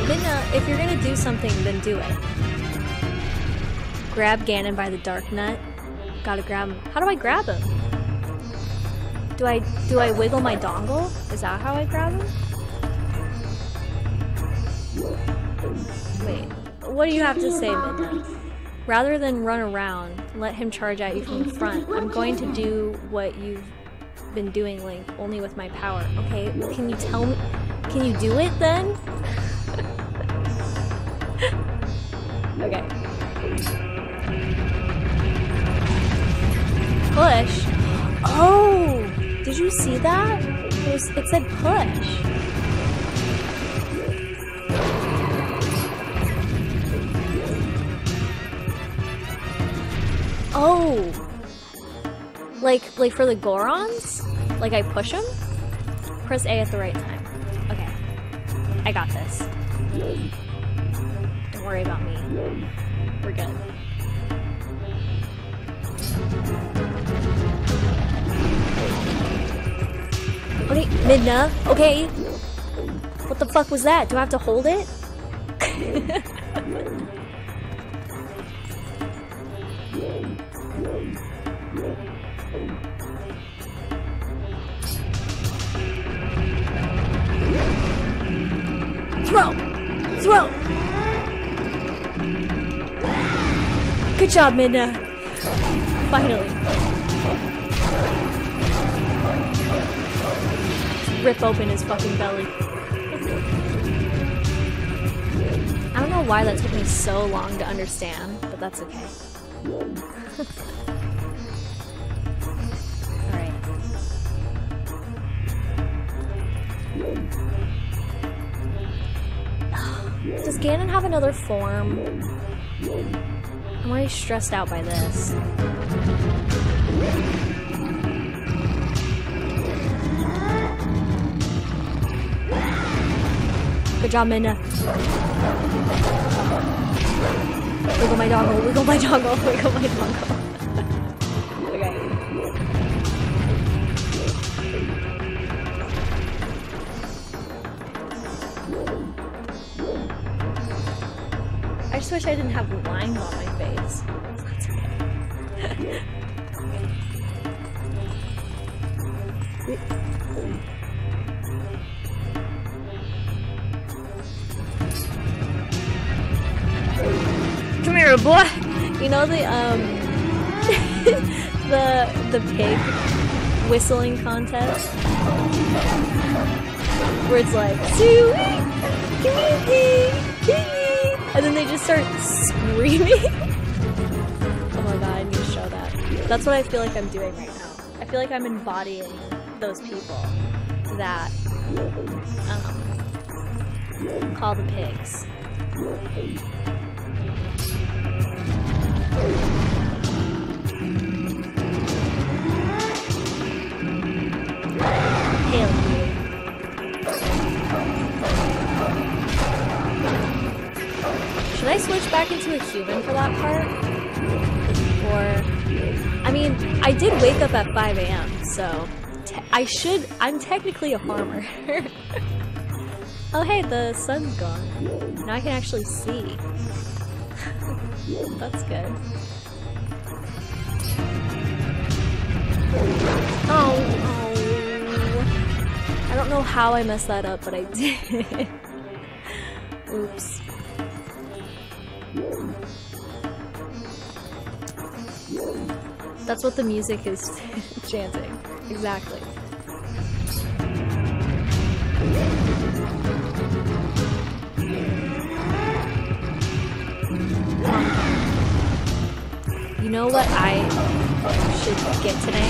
Midna, if you're gonna do something, then do it. Grab Ganon by the Darknut. Gotta grab him. How do I grab him? Do I wiggle my dongle? Is that how I grab him? Wait, what do you have to say, Midna? Rather than run around, let him charge at you from the front. I'm going to do what you've been doing, Link, only with my power. Okay, can you tell me? Can you do it then? Okay. Push. Oh! Did you see that? It said push. Oh! Like for the Gorons? Like I push them? Press A at the right time. Okay. I got this. Don't worry about me. We're good. Okay, Midna, okay. What the fuck was that? Do I have to hold it? Throw! Throw! Good job, Midna. Finally. Rip open his fucking belly. I don't know why that took me so long to understand, but that's okay. Alright. Does Ganon have another form? I'm already stressed out by this. Good job, Midna. Wiggle my dongle, wiggle my dongle, wiggle my dongle. Okay. I just wish I didn't have lines on my face. That's okay. Boy, you know the the pig whistling contest where it's like and then they just start screaming. Oh my god, I need to show that. That's what I feel like I'm doing right now. I feel like I'm embodying those people that call the pigs. Hail you. Should I switch back into a human for that part? Or... I mean, I did wake up at 5 AM, so... I'm technically a farmer. Oh hey, the sun's gone. Now I can actually see. That's good. Oh, I don't know how I messed that up, but I did. Oops. That's what the music is chanting. Exactly. You know what I should get today?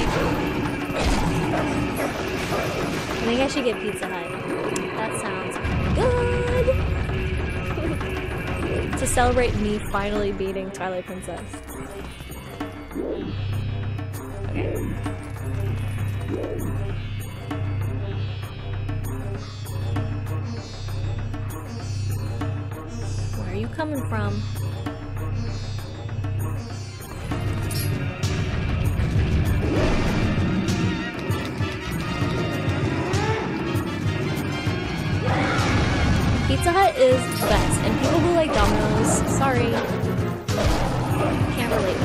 I think I should get Pizza Hut. That That sounds good. To celebrate me finally beating Twilight Princess. Okay. Where are you coming from? Pizza Hut is best, and people who like Domino's, sorry, can't relate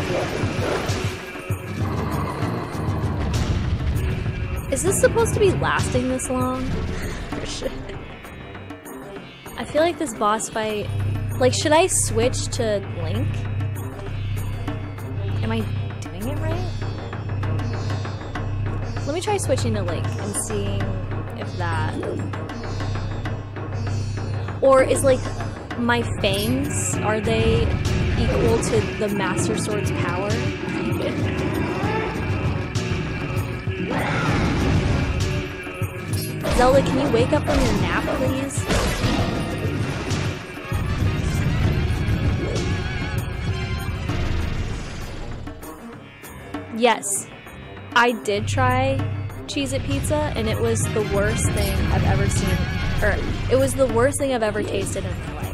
with you. Is this supposed to be lasting this long? Or should I feel like this boss fight, like, should I switch to Link? Am I doing it right? Let me try switching to Link and seeing if that... Or is, like, my fangs, are they equal to the Master Sword's power? Zelda, can you wake up from your nap, please? Yes, I did try Cheez-It pizza, and it was the worst thing I've ever seen. It was the worst thing I've ever tasted in my life.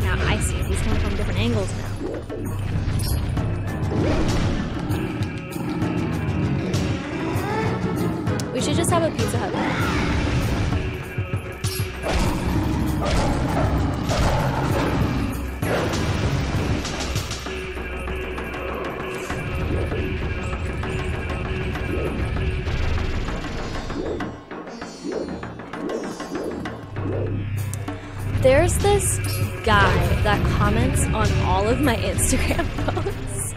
Now I see it. He's coming from different angles now. We should just have a Pizza Hut. There's this guy that comments on all of my Instagram posts,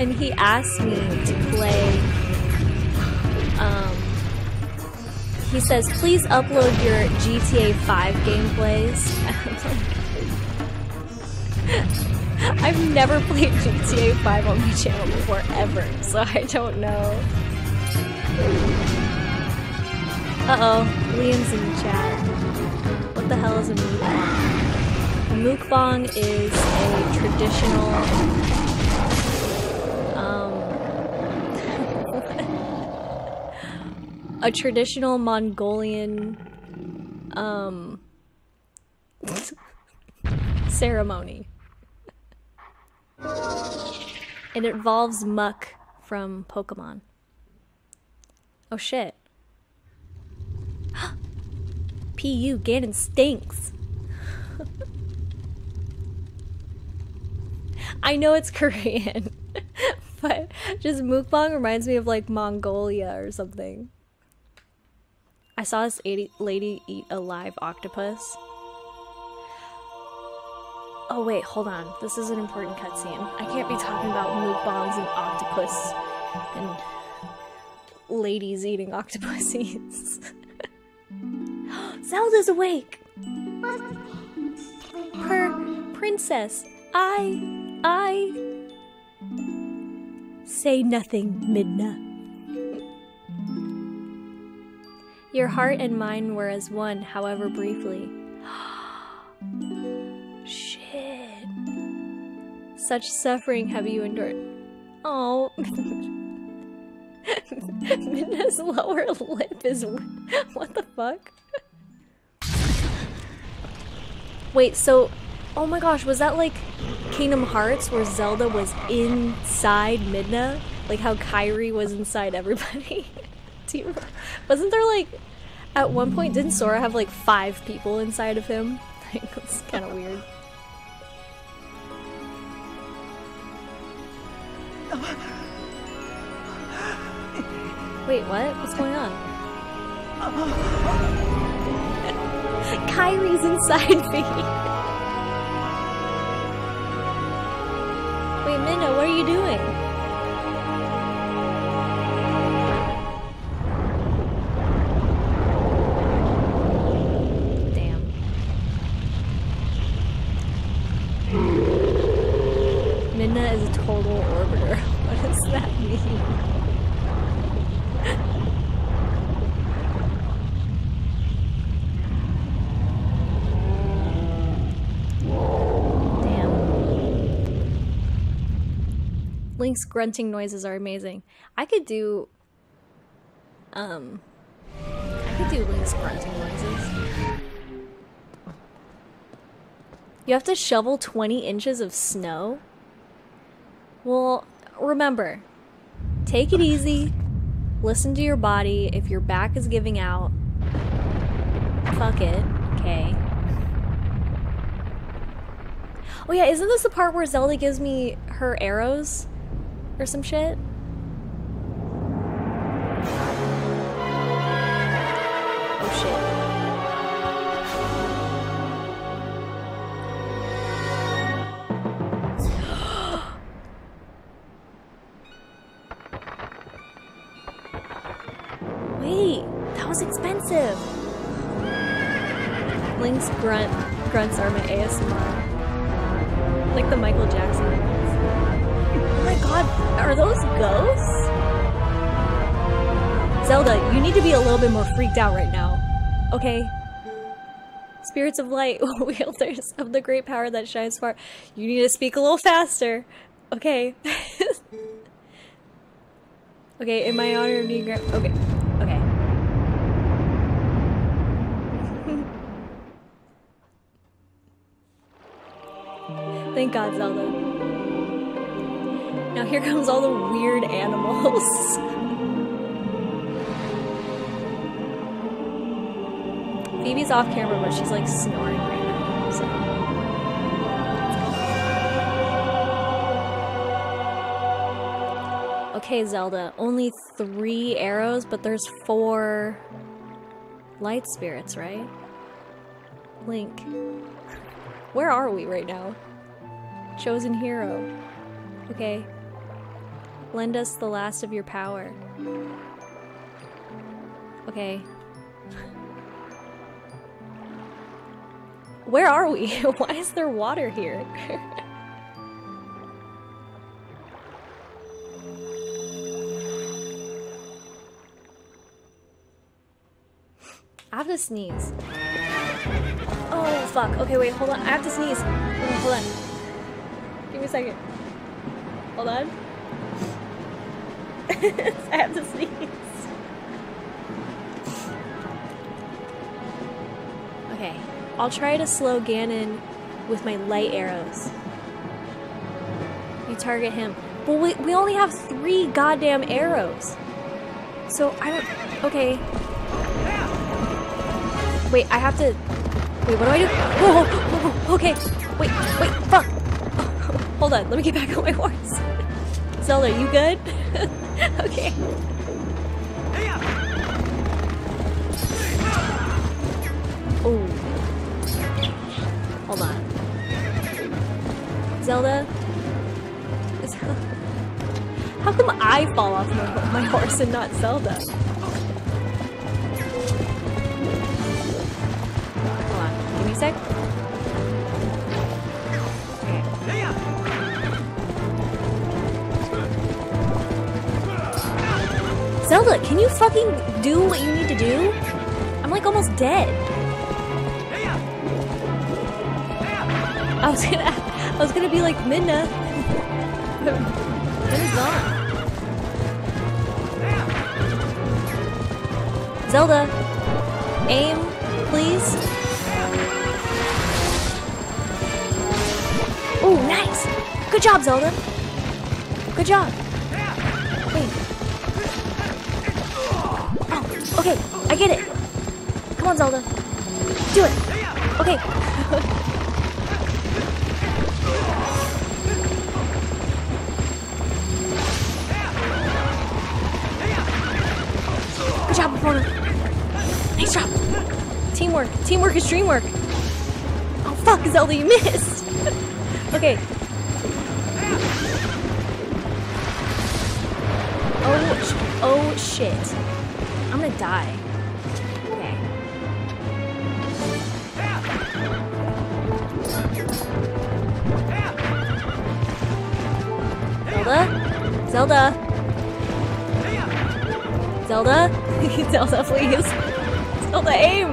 and he asked me to play, he says, please upload your GTA 5 gameplays. I've never played GTA 5 on my channel before, ever, so I don't know. Uh-oh, Liam's in the chat. What the hell is a mukbang? A mukbang is a traditional... a traditional Mongolian... ceremony. It involves Muck from Pokemon. Oh shit. P.U. Ganon stinks. I know it's Korean, but just mukbang reminds me of like Mongolia or something. I saw this lady eat a live octopus. Oh wait, hold on. This is an important cutscene. I can't be talking about mukbangs and octopus and ladies eating octopuses. Zelda's awake! Her princess, I... Say nothing, Midna. Your heart and mine were as one, however briefly. Shit. Such suffering have you endured. Oh. Midna's lower lip is... What the fuck? Wait, so, oh my gosh, was that like Kingdom Hearts where Zelda was inside Midna? Like how Kairi was inside everybody? Do you remember? Wasn't there like, at one point, didn't Sora have like 5 people inside of him? Like, it's kind of weird. Wait, what? What's going on? Kairi's inside me. Wait, Midna, what are you doing? Damn. Midna is a total orbiter. What does that mean? Link's grunting noises are amazing. I could do Link's grunting noises. You have to shovel 20 inches of snow? Well, remember, take it easy, listen to your body. If your back is giving out, fuck it, okay? Oh yeah, isn't this the part where Zelda gives me her arrows? Or some shit? Oh shit. Wait, that was expensive! Link's grunts are my ASMR. Like the Michael Jackson ones. Oh my god, are those ghosts? Zelda, you need to be a little bit more freaked out right now. Okay? Spirits of light, wielders of the great power that shines far. You need to speak a little faster. Okay. Okay, in my honor of being grand. Okay. Thank God, Zelda. Now here comes all the weird animals. Phoebe's off camera, but she's like snoring right now, so. Okay, Zelda, only 3 arrows, but there's 4 light spirits, right? Link. Where are we right now? Chosen hero. Okay. Lend us the last of your power. Okay. Where are we? Why is there water here? I have to sneeze. Oh, fuck. Okay, wait, hold on. I have to sneeze. Hold on. Give me a second. Hold on. I have to sneeze. Okay. I'll try to slow Ganon with my light arrows. You target him. But we only have 3 goddamn arrows. So I don't... Okay. Wait, I have to... Wait, what do I do? Whoa, whoa, whoa, okay. Wait, wait, fuck. Hold on, let me get back on my horse. Zelda, you good? Okay. Oh. Hold on. Zelda? How come I fall off my horse and not Zelda? Hold on, give me a sec. Zelda, can you fucking do what you need to do? I'm like almost dead. I was gonna be like Midna. Midna's gone. Zelda, aim, please. Oh, nice. Good job, Zelda. Good job. Okay, I get it. Come on, Zelda. Do it. Okay. Good job, Epona. Nice job. Teamwork. Teamwork is dream work. Oh, fuck, Zelda, you missed. Okay. Oh, shit. I'm gonna die. Okay. Zelda? Zelda? Zelda? Zelda, please. Zelda, aim!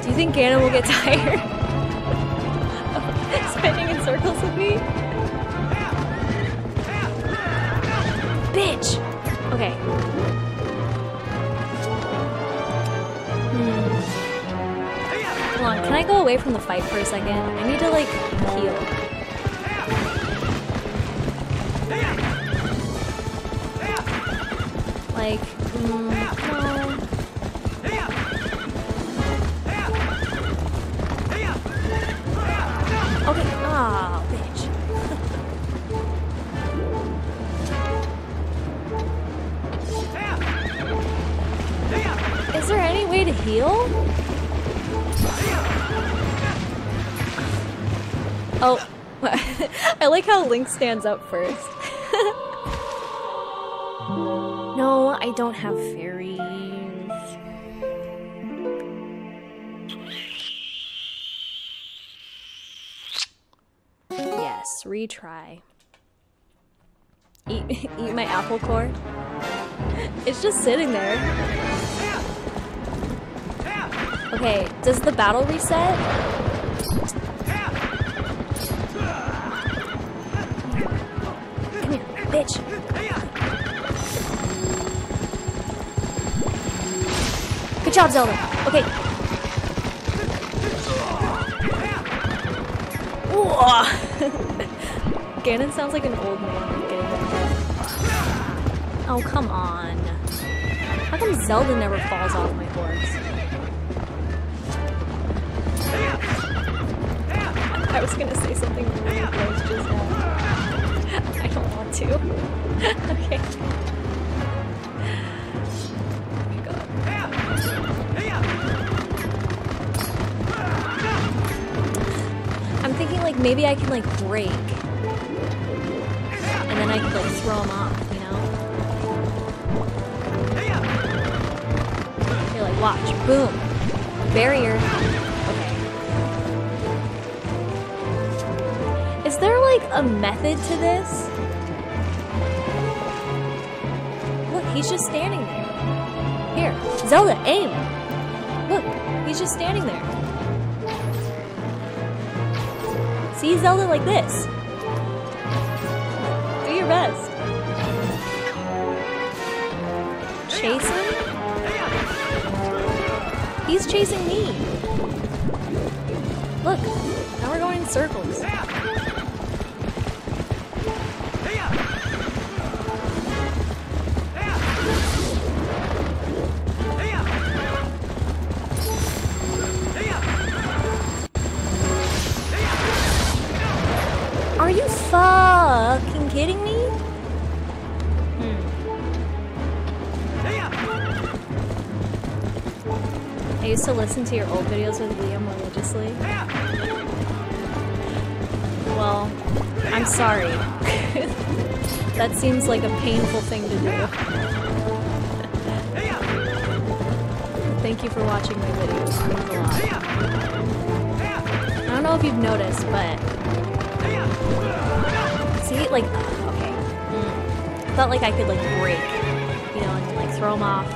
Do you think Ganon will get tired of spinning in circles with me? bitch! Okay. Hold on, can I go away from the fight for a second? I need to, like, heal. Like, no. Okay, ah, oh, bitch. Is there any way to heal? Oh, I like how Link stands up first. No, I don't have fairies. Yes, retry. Eat my apple core. It's just sitting there. Okay, does the battle reset? Come here, bitch. Good job, Zelda. Okay. Ganon sounds like an old man. Oh, come on. How come Zelda never falls off my horse? I was gonna say something really gross just now. I don't want to. Okay. Thinking like maybe I can like break and then I can like throw him off, you know? You're like, watch, boom, barrier. Okay. Is there like a method to this? Look, he's just standing there. Here, Zelda, aim. Look, he's just standing there. See Zelda like this. Do your best. Chase him? He's chasing me. Look, now we're going in circles. Fucking kidding me? I used to listen to your old videos with Liam religiously. Well, I'm sorry. That seems like a painful thing to do. Thank you for watching my videos. It means a lot. I don't know if you've noticed, but see, like, okay. I felt like I could, like, break, you know, and, like, throw him off.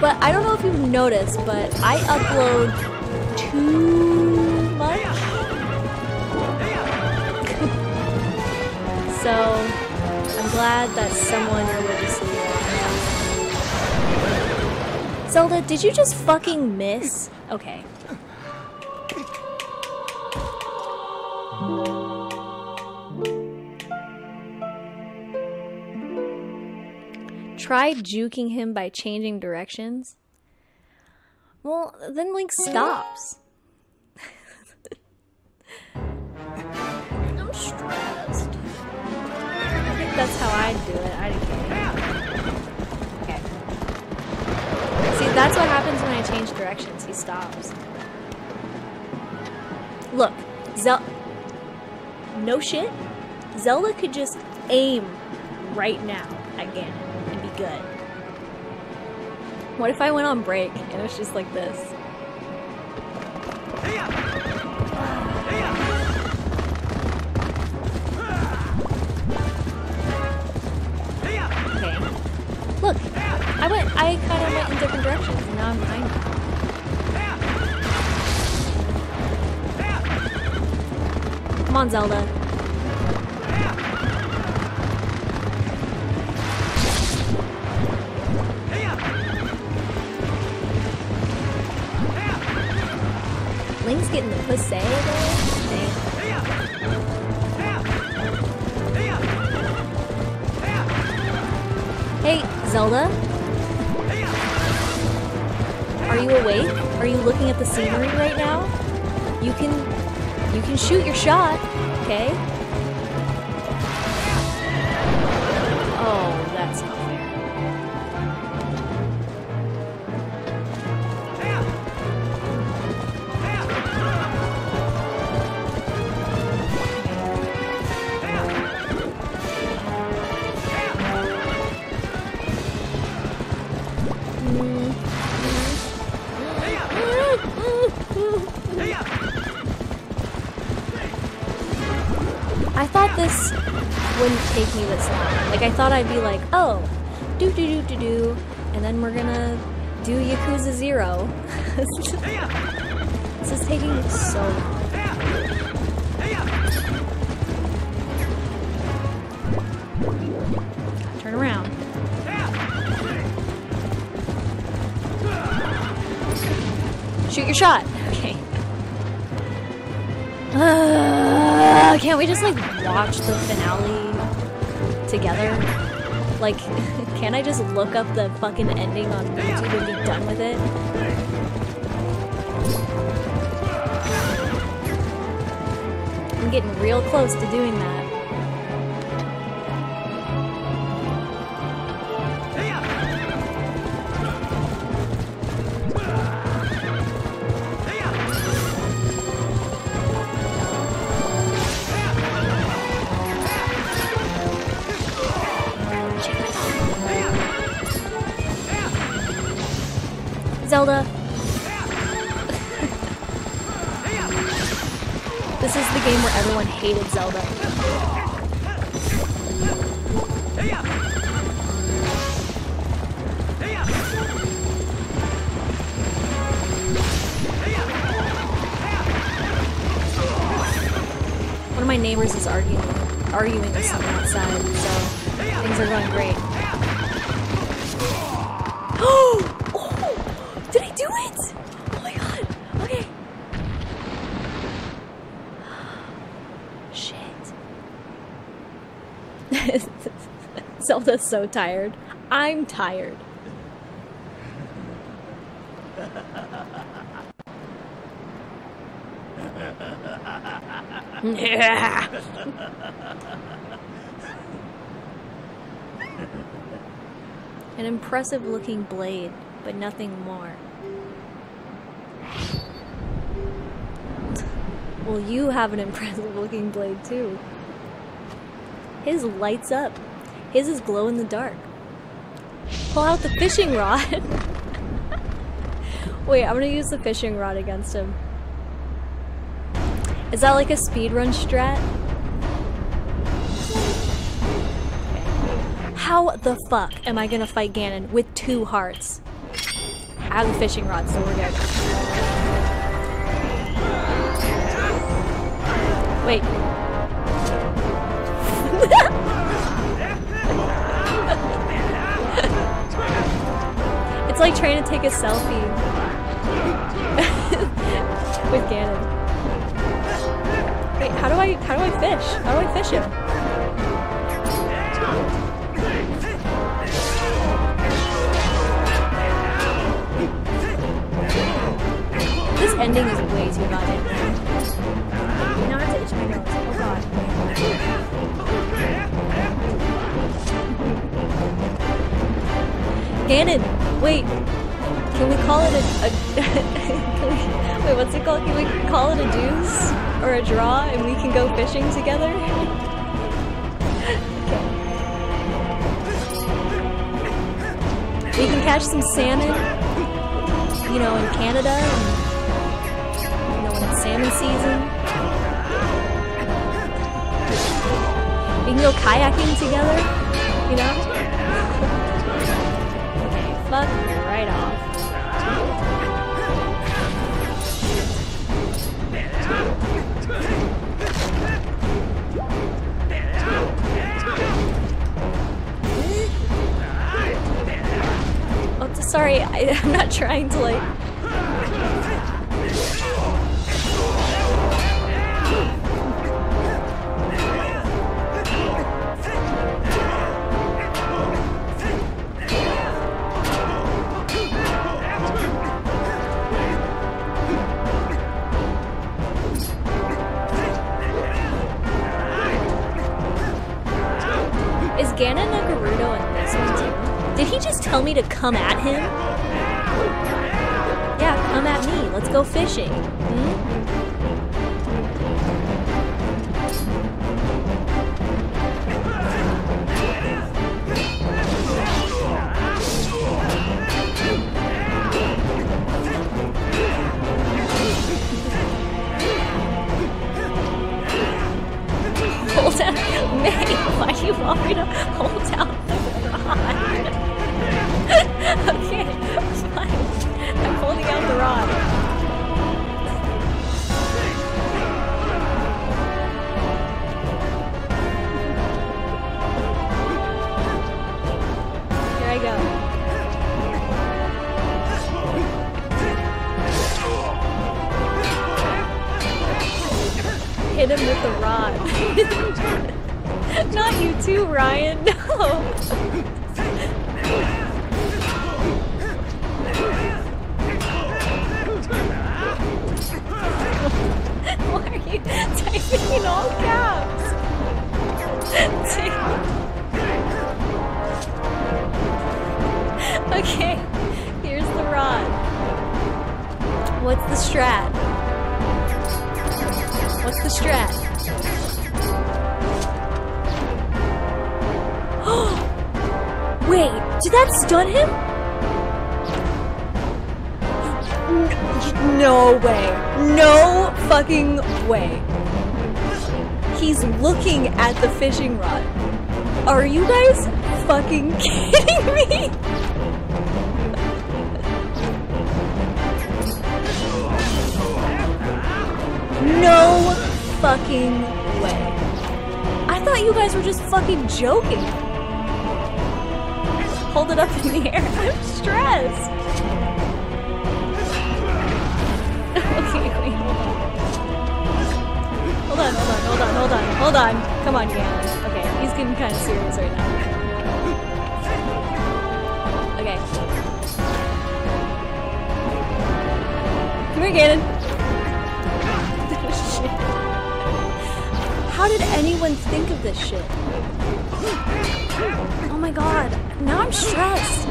But I don't know if you've noticed, but I upload too much. So, I'm glad that someone religiously watched me. Zelda, did you just fucking miss? Okay. Try juking him by changing directions. Well, then Link stops. I'm stressed. I think that's how I'd do it. I didn't get it. Okay. See, that's what happens when I change directions. He stops. Look, no shit. Zelda could just aim right now at Ganon. Good. What if I went on break and it was just like this? Okay. Look, I kind of went in different directions and now I'm behind you. Come on, Zelda. getting the pussy again. Hey, Zelda? Are you awake? Are you looking at the scenery right now? You can shoot your shot, okay? Oh, that's not take me this long. Like, I thought I'd be like, oh, do-do-do-do-do, and then we're gonna do Yakuza Zero. This is taking so long. Turn around. Shoot your shot! Okay. Can't we just, like, watch the finale together? Like, can't I just look up the fucking ending on YouTube and be done with it? I'm getting real close to doing that. Zelda. This is the game where everyone hated Zelda. One of my neighbors is arguing with someone outside, so things are going great. Zelda's so tired. I'm tired. An impressive looking blade, but nothing more. Well, you have an impressive looking blade too. His lights up. His is glow in the dark. Pull out the fishing rod. Wait, I'm gonna use the fishing rod against him. Is that like a speedrun strat? Okay. How the fuck am I gonna fight Ganon with 2 hearts? I have the fishing rod, so we're good. Wait. It's like trying to take a selfie with Ganon. Wait, how do I fish? How do I fish him? This ending is way too violent. I don't have to itch my nose. Oh god. Ganon! Wait, can we call it wait, what's it called? Can we call it a deuce or a draw and we can go fishing together? We can catch some salmon, you know, in Canada, and, you know, when it's salmon season. We can go kayaking together, you know? Fuck right off. Oh, sorry, I'm not trying to like... Did he just tell me to come at him? Yeah, come at me. Let's go fishing. Hold out, May. Why do you want me to hold out the rod? Okay, fine. I'm holding out the rod. Here I go. Hit him with the rod. Not you too, Ryan. No. Why are you typing in all caps? Okay. Here's the rod. What's the strat? What's the strat? Wait, did that stun him? No way. No fucking way. He's looking at the fishing rod. Are you guys fucking kidding me? No fucking way. I thought you guys were just fucking joking. Hold it up in the air. I'm stressed. Okay, wait, hold on. Hold on. Come on, Ganon. Okay, he's getting kind of serious right now. Okay. Come here, Ganon. Shit. How did anyone think of this shit? Oh my god. Now I'm stressed.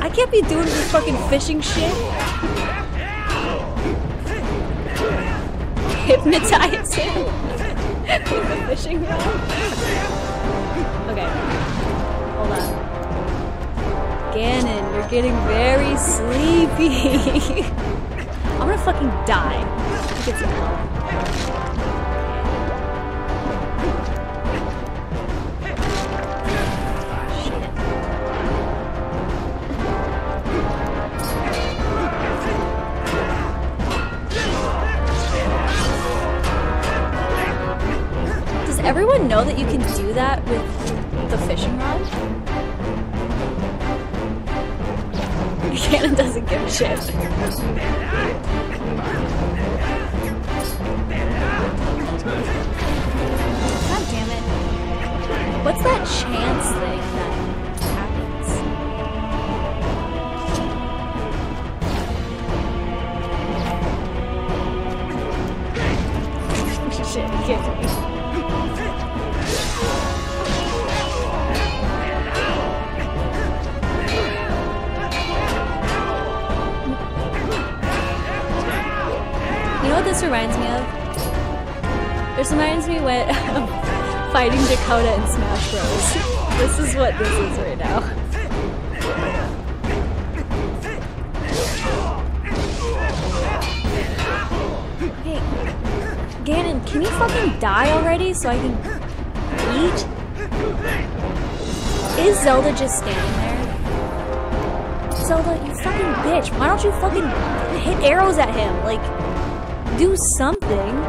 I can't be doing this fucking fishing shit. Hypnotize him with the fishing rod. Okay. Hold on. Ganon, you're getting very sleepy. I'm gonna fucking die. It's out. Everyone know that you can do that with the fishing rod? Ganon doesn't give a shit. God damn it. What's that chance thing that happens? Shit, he can't do it. This reminds me of. This reminds me when fighting Dakota in Smash Bros. This is what this is right now. Hey, Ganon, can you fucking die already so I can eat? Is Zelda just standing there? Zelda, you fucking bitch! Why don't you fucking hit arrows at him? Like. Do something.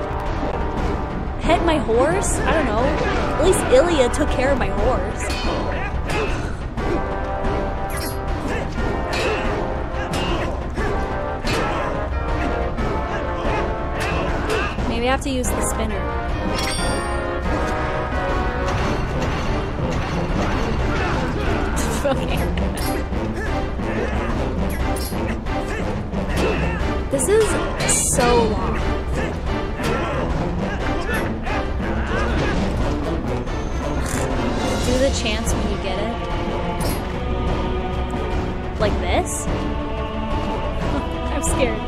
Pet my horse? I don't know. At least Ilia took care of my horse. Maybe I have to use the spinner. Okay. This is so long. Do the chance when you get it. like this? I'm scared.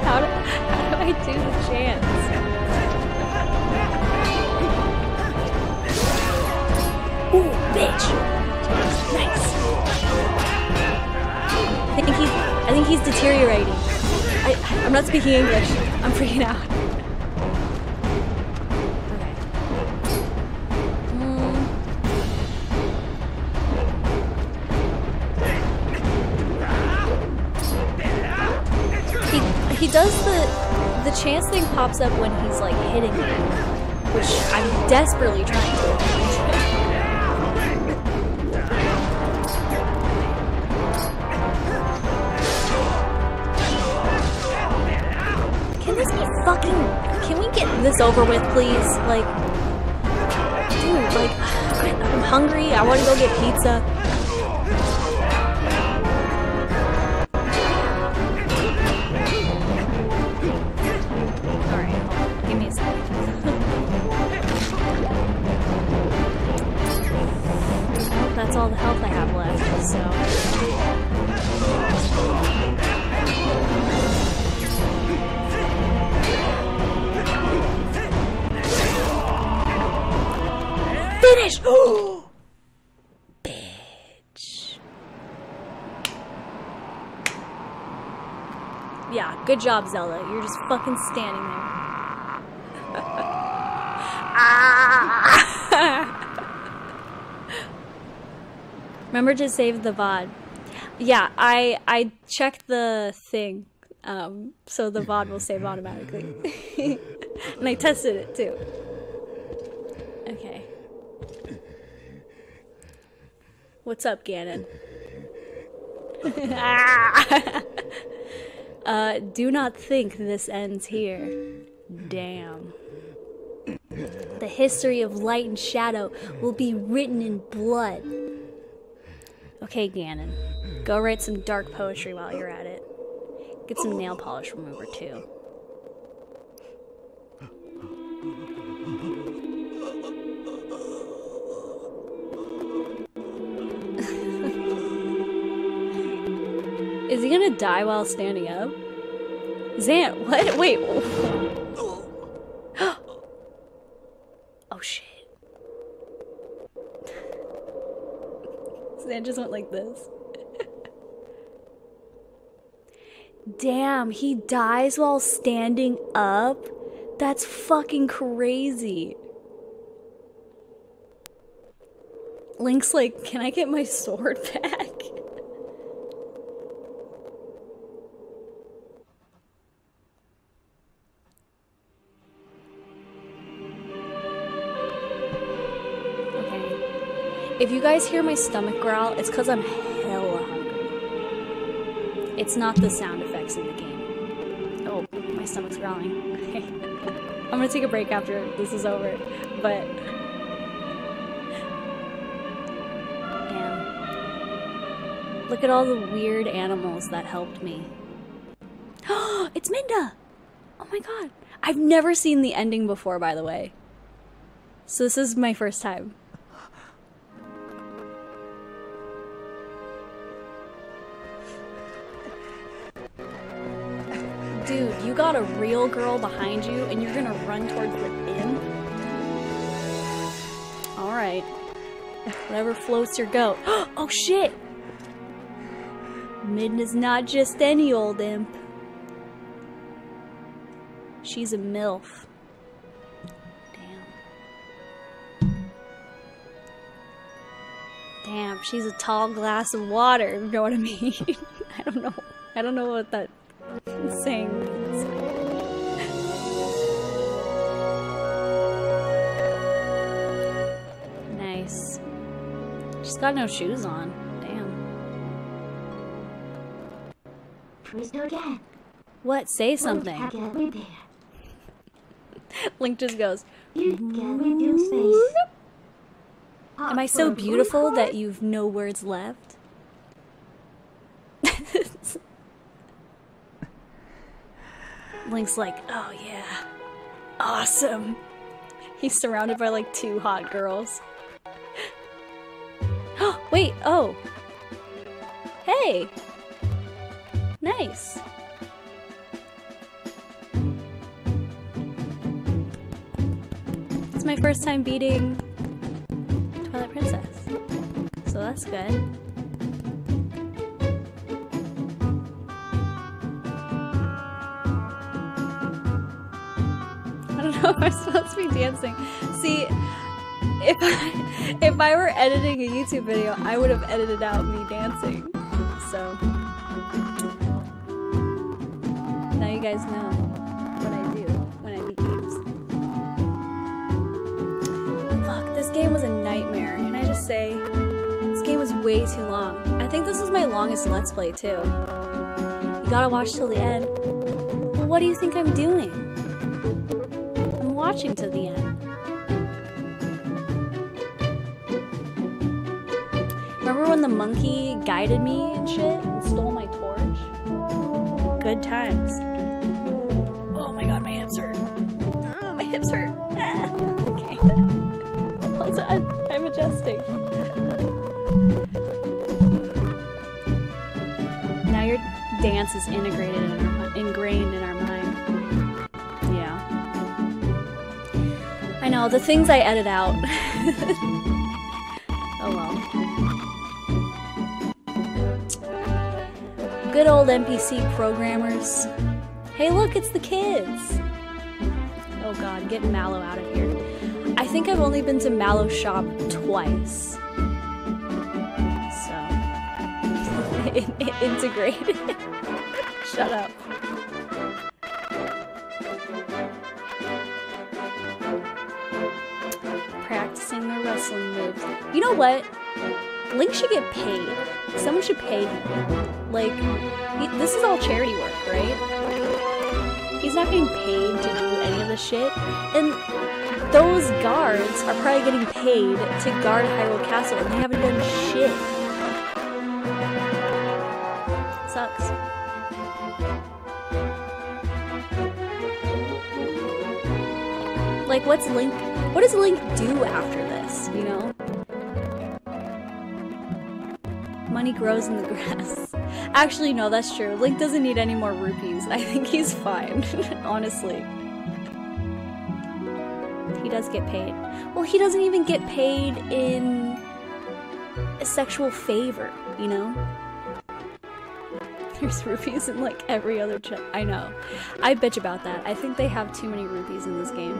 How do I do the chance? Ooh, bitch! Nice! I think he's deteriorating. I'm not speaking English. I'm freaking out. Okay. He does the chance thing pops up when he's like hitting me, which I'm desperately trying to avoid. Can we get this over with, please? Like, dude, like, I'm hungry. I want to go get pizza. All right, give me a second. Well, that's all the health I have left, so... Finish! Oh, bitch. Yeah, good job, Zelda. You're just fucking standing there. Remember to save the VOD. Yeah, I checked the thing, so the VOD will save automatically. And I tested it too. Okay. What's up, Ganon? Do not think this ends here. Damn. The history of light and shadow will be written in blood. Okay, Ganon. Go write some dark poetry while you're at it. Get some nail polish remover, too. Is he gonna die while standing up? Zant, what? Wait. Oh shit. Zant just went like this. Damn, he dies while standing up? That's fucking crazy. Link's like, can I get my sword back? If you guys hear my stomach growl, it's because I'm hella hungry. It's not the sound effects in the game. Oh, my stomach's growling. Okay. I'm gonna take a break after this is over, but... Damn. Look at all the weird animals that helped me. Oh, it's Midna! Oh my god. I've never seen the ending before, by the way. So this is my first time. Dude, you got a real girl behind you, and you're gonna run towards the inn? Alright. Whatever floats your goat. Oh shit! Midna's not just any old imp. She's a MILF. Damn. Damn, she's a tall glass of water, you know what I mean? I don't know what that... Sing. Nice. She's got no shoes on. Damn. What? Say something. Link just goes. Am I so beautiful that you've no words left? Link's like, oh yeah, awesome. He's surrounded by like two hot girls. Wait, oh. Hey. Nice. It's my first time beating Twilight Princess, so that's good. We're supposed to be dancing. See, if I were editing a YouTube video, I would have edited out me dancing. So now you guys know what I do when I beat games. Fuck, this game was a nightmare. Can I just say, this game was way too long. I think this was my longest Let's Play too. You gotta watch till the end. Well, what do you think I'm doing? Watching to the end. Remember when the monkey guided me and shit and stole my torch? Good times. Oh my god, my hips hurt. Oh, my hips hurt. Okay. Hold on, I'm adjusting. Now your dance is integrated and ingrained in our mind. I know, the things I edit out. Oh well. Good old NPC programmers. Hey look, it's the kids! Oh god, get Mallow out of here. I think I've only been to Mallow's shop twice. So... it integrated. Shut up. Their wrestling moves. You know what? Link should get paid. Someone should pay him. Like, this is all charity work, right? He's not getting paid to do any of this shit. And those guards are probably getting paid to guard Hyrule Castle and they haven't done shit. Sucks. Like, what's Link? What does Link do after this, you know? Money grows in the grass. Actually, no, that's true. Link doesn't need any more rupees. I think he's fine, honestly. He does get paid. Well, he doesn't even get paid in a sexual favor, you know? There's rupees in like every other chip. I know. I bitch about that. I think they have too many rupees in this game.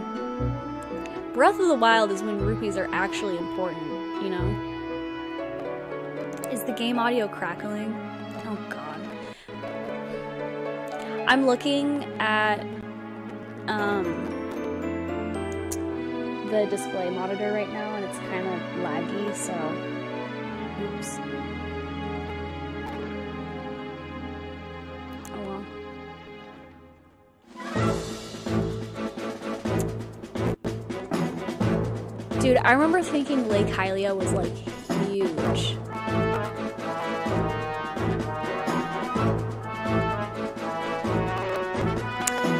Breath of the Wild is when rupees are actually important, you know? Is the game audio crackling? Oh god. I'm looking at the display monitor right now and it's kind of laggy, so oops. Dude, I remember thinking Lake Hylia was, like, huge.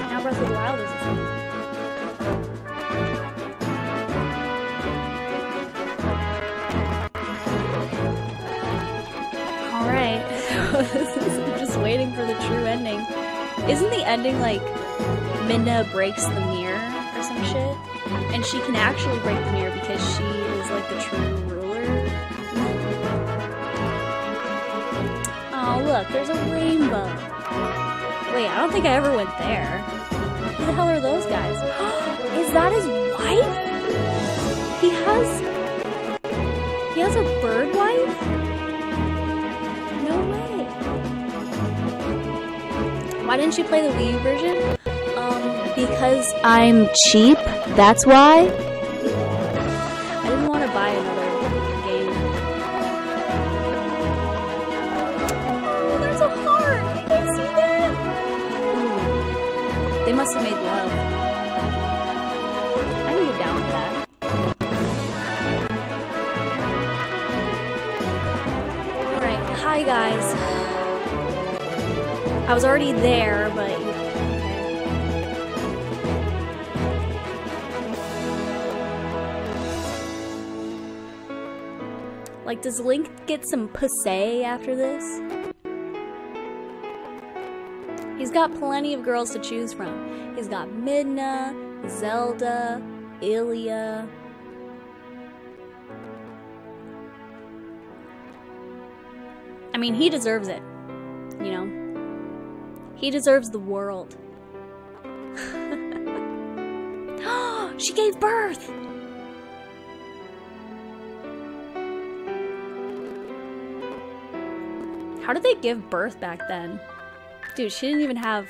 Now Breath of the Wild is insane. Alright, so this is, I'm just waiting for the true ending. Isn't the ending, like, Midna breaks the mirror or some shit? And she can actually break the mirror because she is like the true ruler. Oh look, there's a rainbow. Wait, I don't think I ever went there. Who the hell are those guys? Is that his wife? He has a bird wife? No way. Why didn't you play the Wii U version? Because I'm cheap, that's why. I didn't want to buy another game. Oh, there's a heart! You guys see that? Ooh. They must have made love. I can get down with that. Alright, hi guys. I was already there, but... Like, does Link get some pussy after this? He's got plenty of girls to choose from. He's got Midna, Zelda, Ilia. I mean, he deserves it, you know? He deserves the world. She gave birth! How did they give birth back then? Dude, she didn't even have...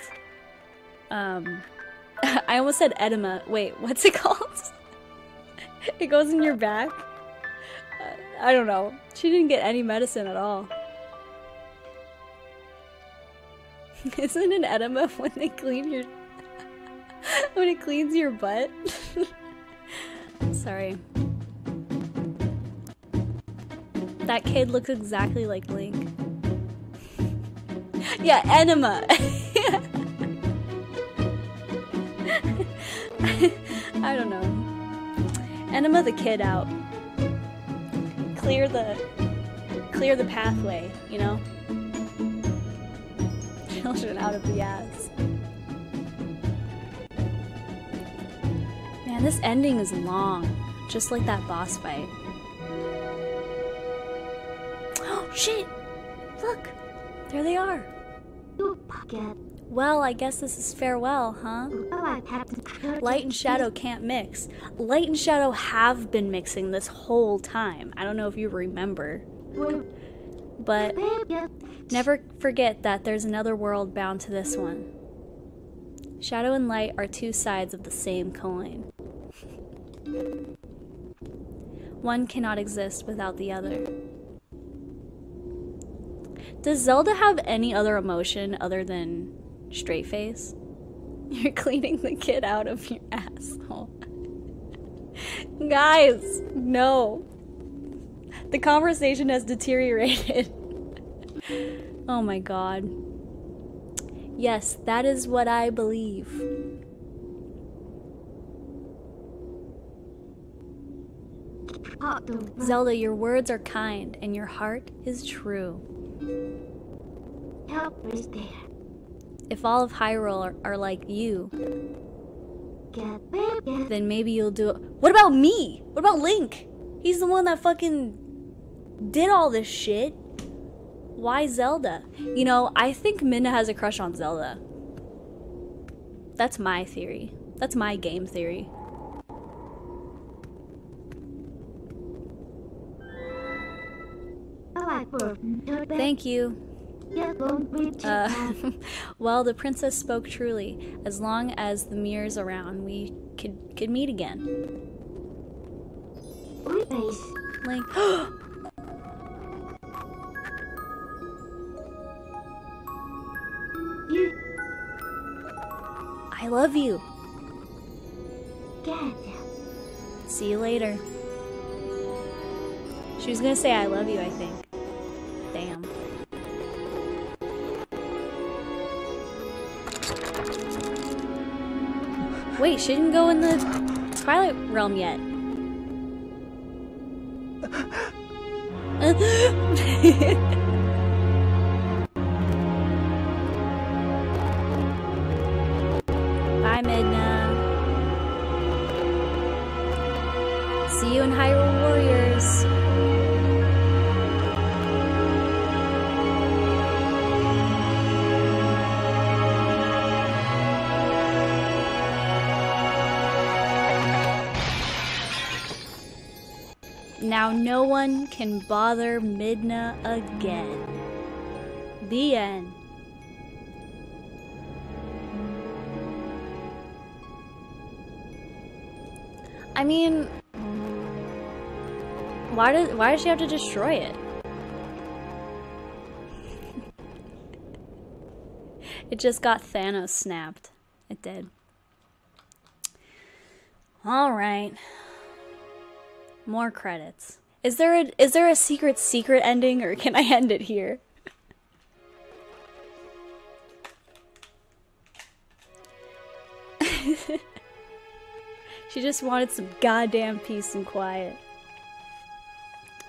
I almost said edema. Wait, what's it called? It goes in your back? I don't know. She didn't get any medicine at all. Isn't an edema when they clean your... when it cleans your butt? Sorry. That kid looks exactly like Link. Yeah, enema. I don't know. Enema the kid out. Clear the pathway, you know? Children out of the ass. Man, this ending is long. Just like that boss fight. Oh, shit! Look! There they are! Well, I guess this is farewell, huh? Light and shadow can't mix. Light and shadow have been mixing this whole time. I don't know if you remember. But never forget that there's another world bound to this one. Shadow and light are two sides of the same coin. One cannot exist without the other. Does Zelda have any other emotion other than straight face? You're cleaning the kid out of your asshole. Guys, no. The conversation has deteriorated. Oh my god. Yes, that is what I believe. Zelda, your words are kind and your heart is true. Help is there. If all of Hyrule are like you, then maybe you'll do it. What about me? What about Link? He's the one that fucking did all this shit. Why Zelda? You know, I think Midna has a crush on Zelda. That's my theory. That's my game theory. Thank you. Well, the princess spoke truly. As long as the mirror's around, we could meet again. Link. I love you. See you later. She was gonna say I love you, I think. Damn. Wait, she didn't go in the Twilight Realm yet. Bye, Midna. See you in Hyrule Warriors. Now no one can bother Midna again. The end. I mean, why does she have to destroy it? It just got Thanos snapped. It did. All right. More credits. Is there a secret ending, or can I end it here? She just wanted some goddamn peace and quiet.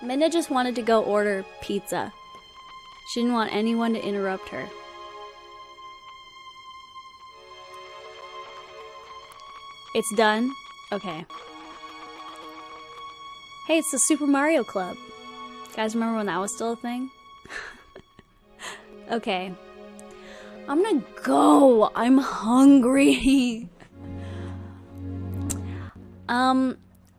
Midna just wanted to go order pizza. She didn't want anyone to interrupt her. It's done? Okay. Hey, it's the Super Mario Club. Guys, remember when that was still a thing? Okay. I'm gonna go! I'm hungry!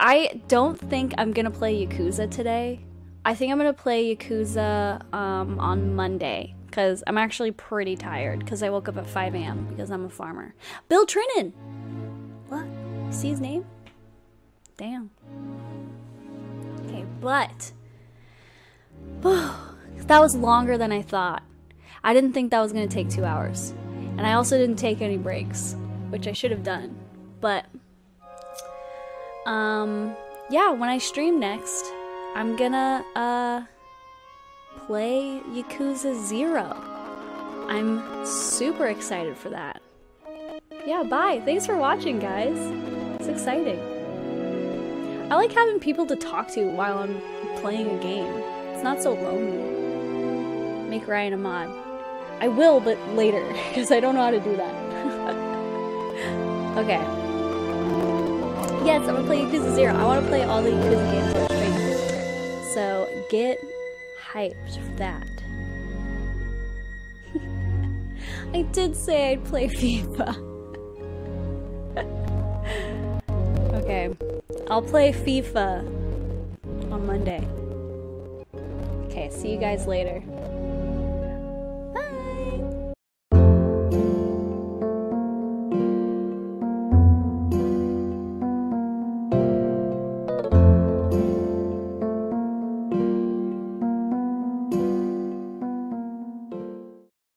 I don't think I'm gonna play Yakuza today. I think I'm gonna play Yakuza on Monday, because I'm actually pretty tired, because I woke up at 5 a.m. because I'm a farmer. Bill Trinan! What? You see his name? Damn. Okay, but... that was longer than I thought. I didn't think that was gonna take 2 hours. And I also didn't take any breaks, which I should have done. But... yeah, when I stream next, I'm gonna, play Yakuza Zero. I'm super excited for that. Yeah, bye. Thanks for watching, guys. It's exciting. I like having people to talk to while I'm playing a game. It's not so lonely. Make Ryan a mod. I will, but later, because I don't know how to do that. Okay. Yes, I'm gonna play Yakuza Zero. I wanna play all the Yakuza games that are streamed. So get hyped for that. I did say I'd play FIFA. Okay. I'll play FIFA on Monday. Okay, see you guys later.